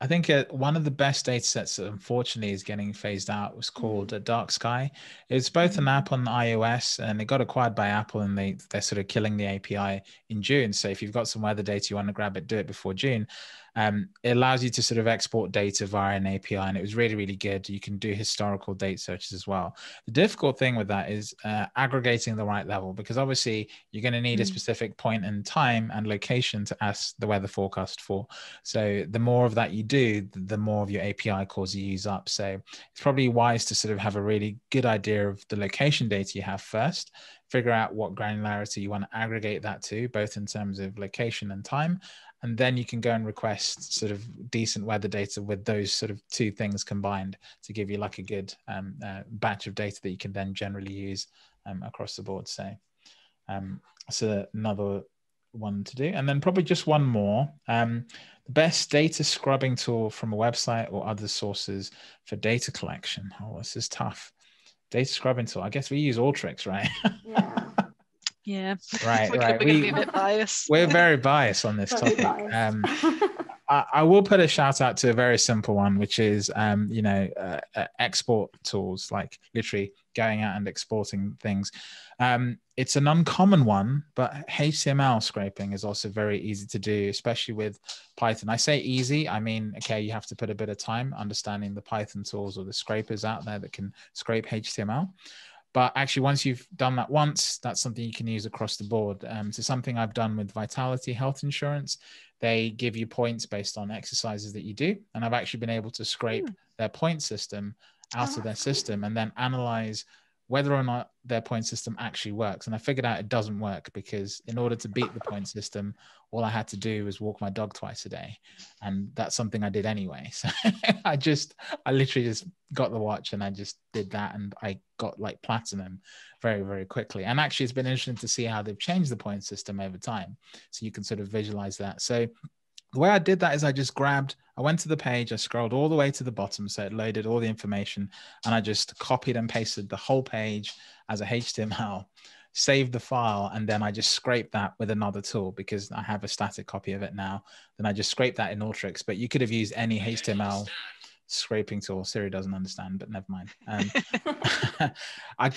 I think one of the best data sets that unfortunately is getting phased out was called Dark Sky. It's both an app on iOS, and it got acquired by Apple, and they're sort of killing the API in June. So if you've got some weather data you want to grab it, do it before June. It allows you to sort of export data via an API, and it was really, really good. You can do historical date searches as well. The difficult thing with that is aggregating the right level, because obviously you're going to need a specific point in time and location to ask the weather forecast for. So the more of that you do, the more of your API calls you use up. So it's probably wise to sort of have a really good idea of the location data you have first, figure out what granularity you want to aggregate that to, both in terms of location and time. And then you can go and request sort of decent weather data with those sort of two things combined to give you like a good batch of data that you can then generally use across the board. So so another one to do. And then probably just one more. The best data scrubbing tool from a website or other sources for data collection. Oh, this is tough. Data scrubbing tool. I guess we use Alteryx, right? Yeah. Yeah, right. We're very biased on this topic. I will put a shout out to a very simple one, which is export tools, like literally going out and exporting things. It's an uncommon one, but HTML scraping is also very easy to do, especially with Python. I say easy, I mean, okay, you have to put a bit of time understanding the Python tools or the scrapers out there that can scrape HTML. But actually, once you've done that once, that's something you can use across the board. So something I've done with Vitality Health Insurance, they give you points based on exercises that you do. And I've actually been able to scrape their point system out of their system and then analyze whether or not their point system actually works. And I figured out it doesn't work, because in order to beat the point system, all I had to do was walk my dog twice a day. And that's something I did anyway. So I literally just got the watch and I just did that. And I got like platinum very, very quickly. And actually it's been interesting to see how they've changed the point system over time. So you can sort of visualize that. So the way I did that is I went to the page, I scrolled all the way to the bottom, so it loaded all the information, and I just copied and pasted the whole page as a HTML, saved the file, and then I just scraped that with another tool, because I have a static copy of it now. Then I just scraped that in Alteryx, but you could have used any HTML scraping tool. Siri doesn't understand, but never mind.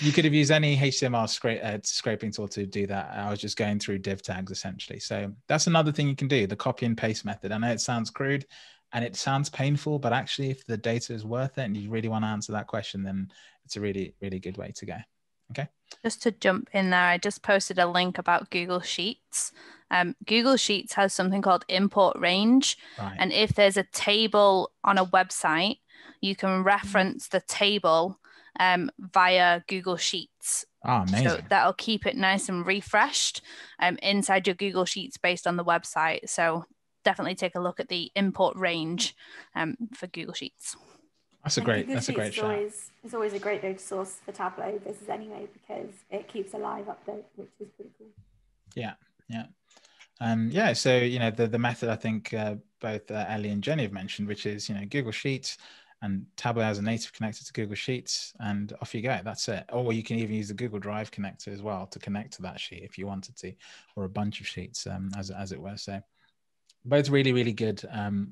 You could have used any HTML scraping tool to do that. I was just going through div tags essentially. So that's another thing you can do, the copy and paste method. I know it sounds crude and it sounds painful, but actually if the data is worth it and you really want to answer that question, then it's a really, really good way to go. Okay. Just to jump in there, I just posted a link about Google Sheets. Google Sheets has something called import range. Right. And if there's a table on a website, you can reference the table via Google Sheets. Oh, amazing. So that'll keep it nice and refreshed inside your Google Sheets based on the website. So definitely take a look at the import range for Google Sheets. That's a great shout. It's always a great data source for Tableau versus anyway, because it keeps a live update, which is pretty cool. Yeah, yeah. So, the method I think both Ellie and Jenny have mentioned, which is, Google Sheets, and Tableau has a native connector to Google Sheets, and off you go, that's it. Or you can even use the Google Drive connector as well to connect to that sheet if you wanted to, or a bunch of sheets as it were. So both really, really good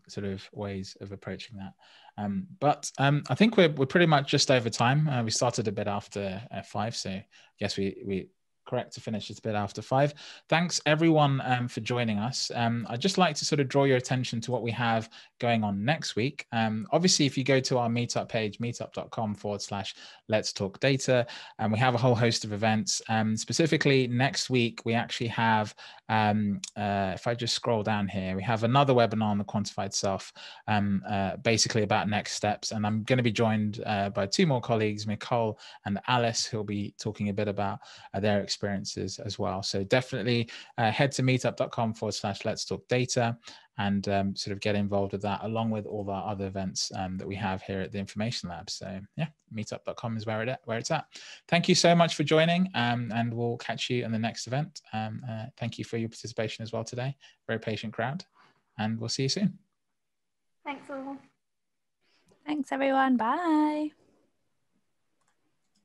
sort of ways of approaching that. But I think we're pretty much just over time. We started a bit after 5, so I guess we correct to finish just a bit after 5. Thanks everyone for joining us. I'd just like to sort of draw your attention to what we have going on next week. Obviously, if you go to our meetup page, meetup.com/Let's Talk Data, and we have a whole host of events. Specifically next week, we actually have, if I just scroll down here, we have another webinar on the Quantified Self, basically about next steps. And I'm going to be joined by 2 more colleagues, Nicole and Alice, who'll be talking a bit about their experiences as well. So definitely head to meetup.com/Let's Talk Data and sort of get involved with that, along with all our other events that we have here at the Information Lab. So yeah, meetup.com is where it's at. Thank you so much for joining, and we'll catch you in the next event. Thank you for your participation as well today. Very patient crowd, and we'll see you soon. Thanks all. Thanks everyone. Bye.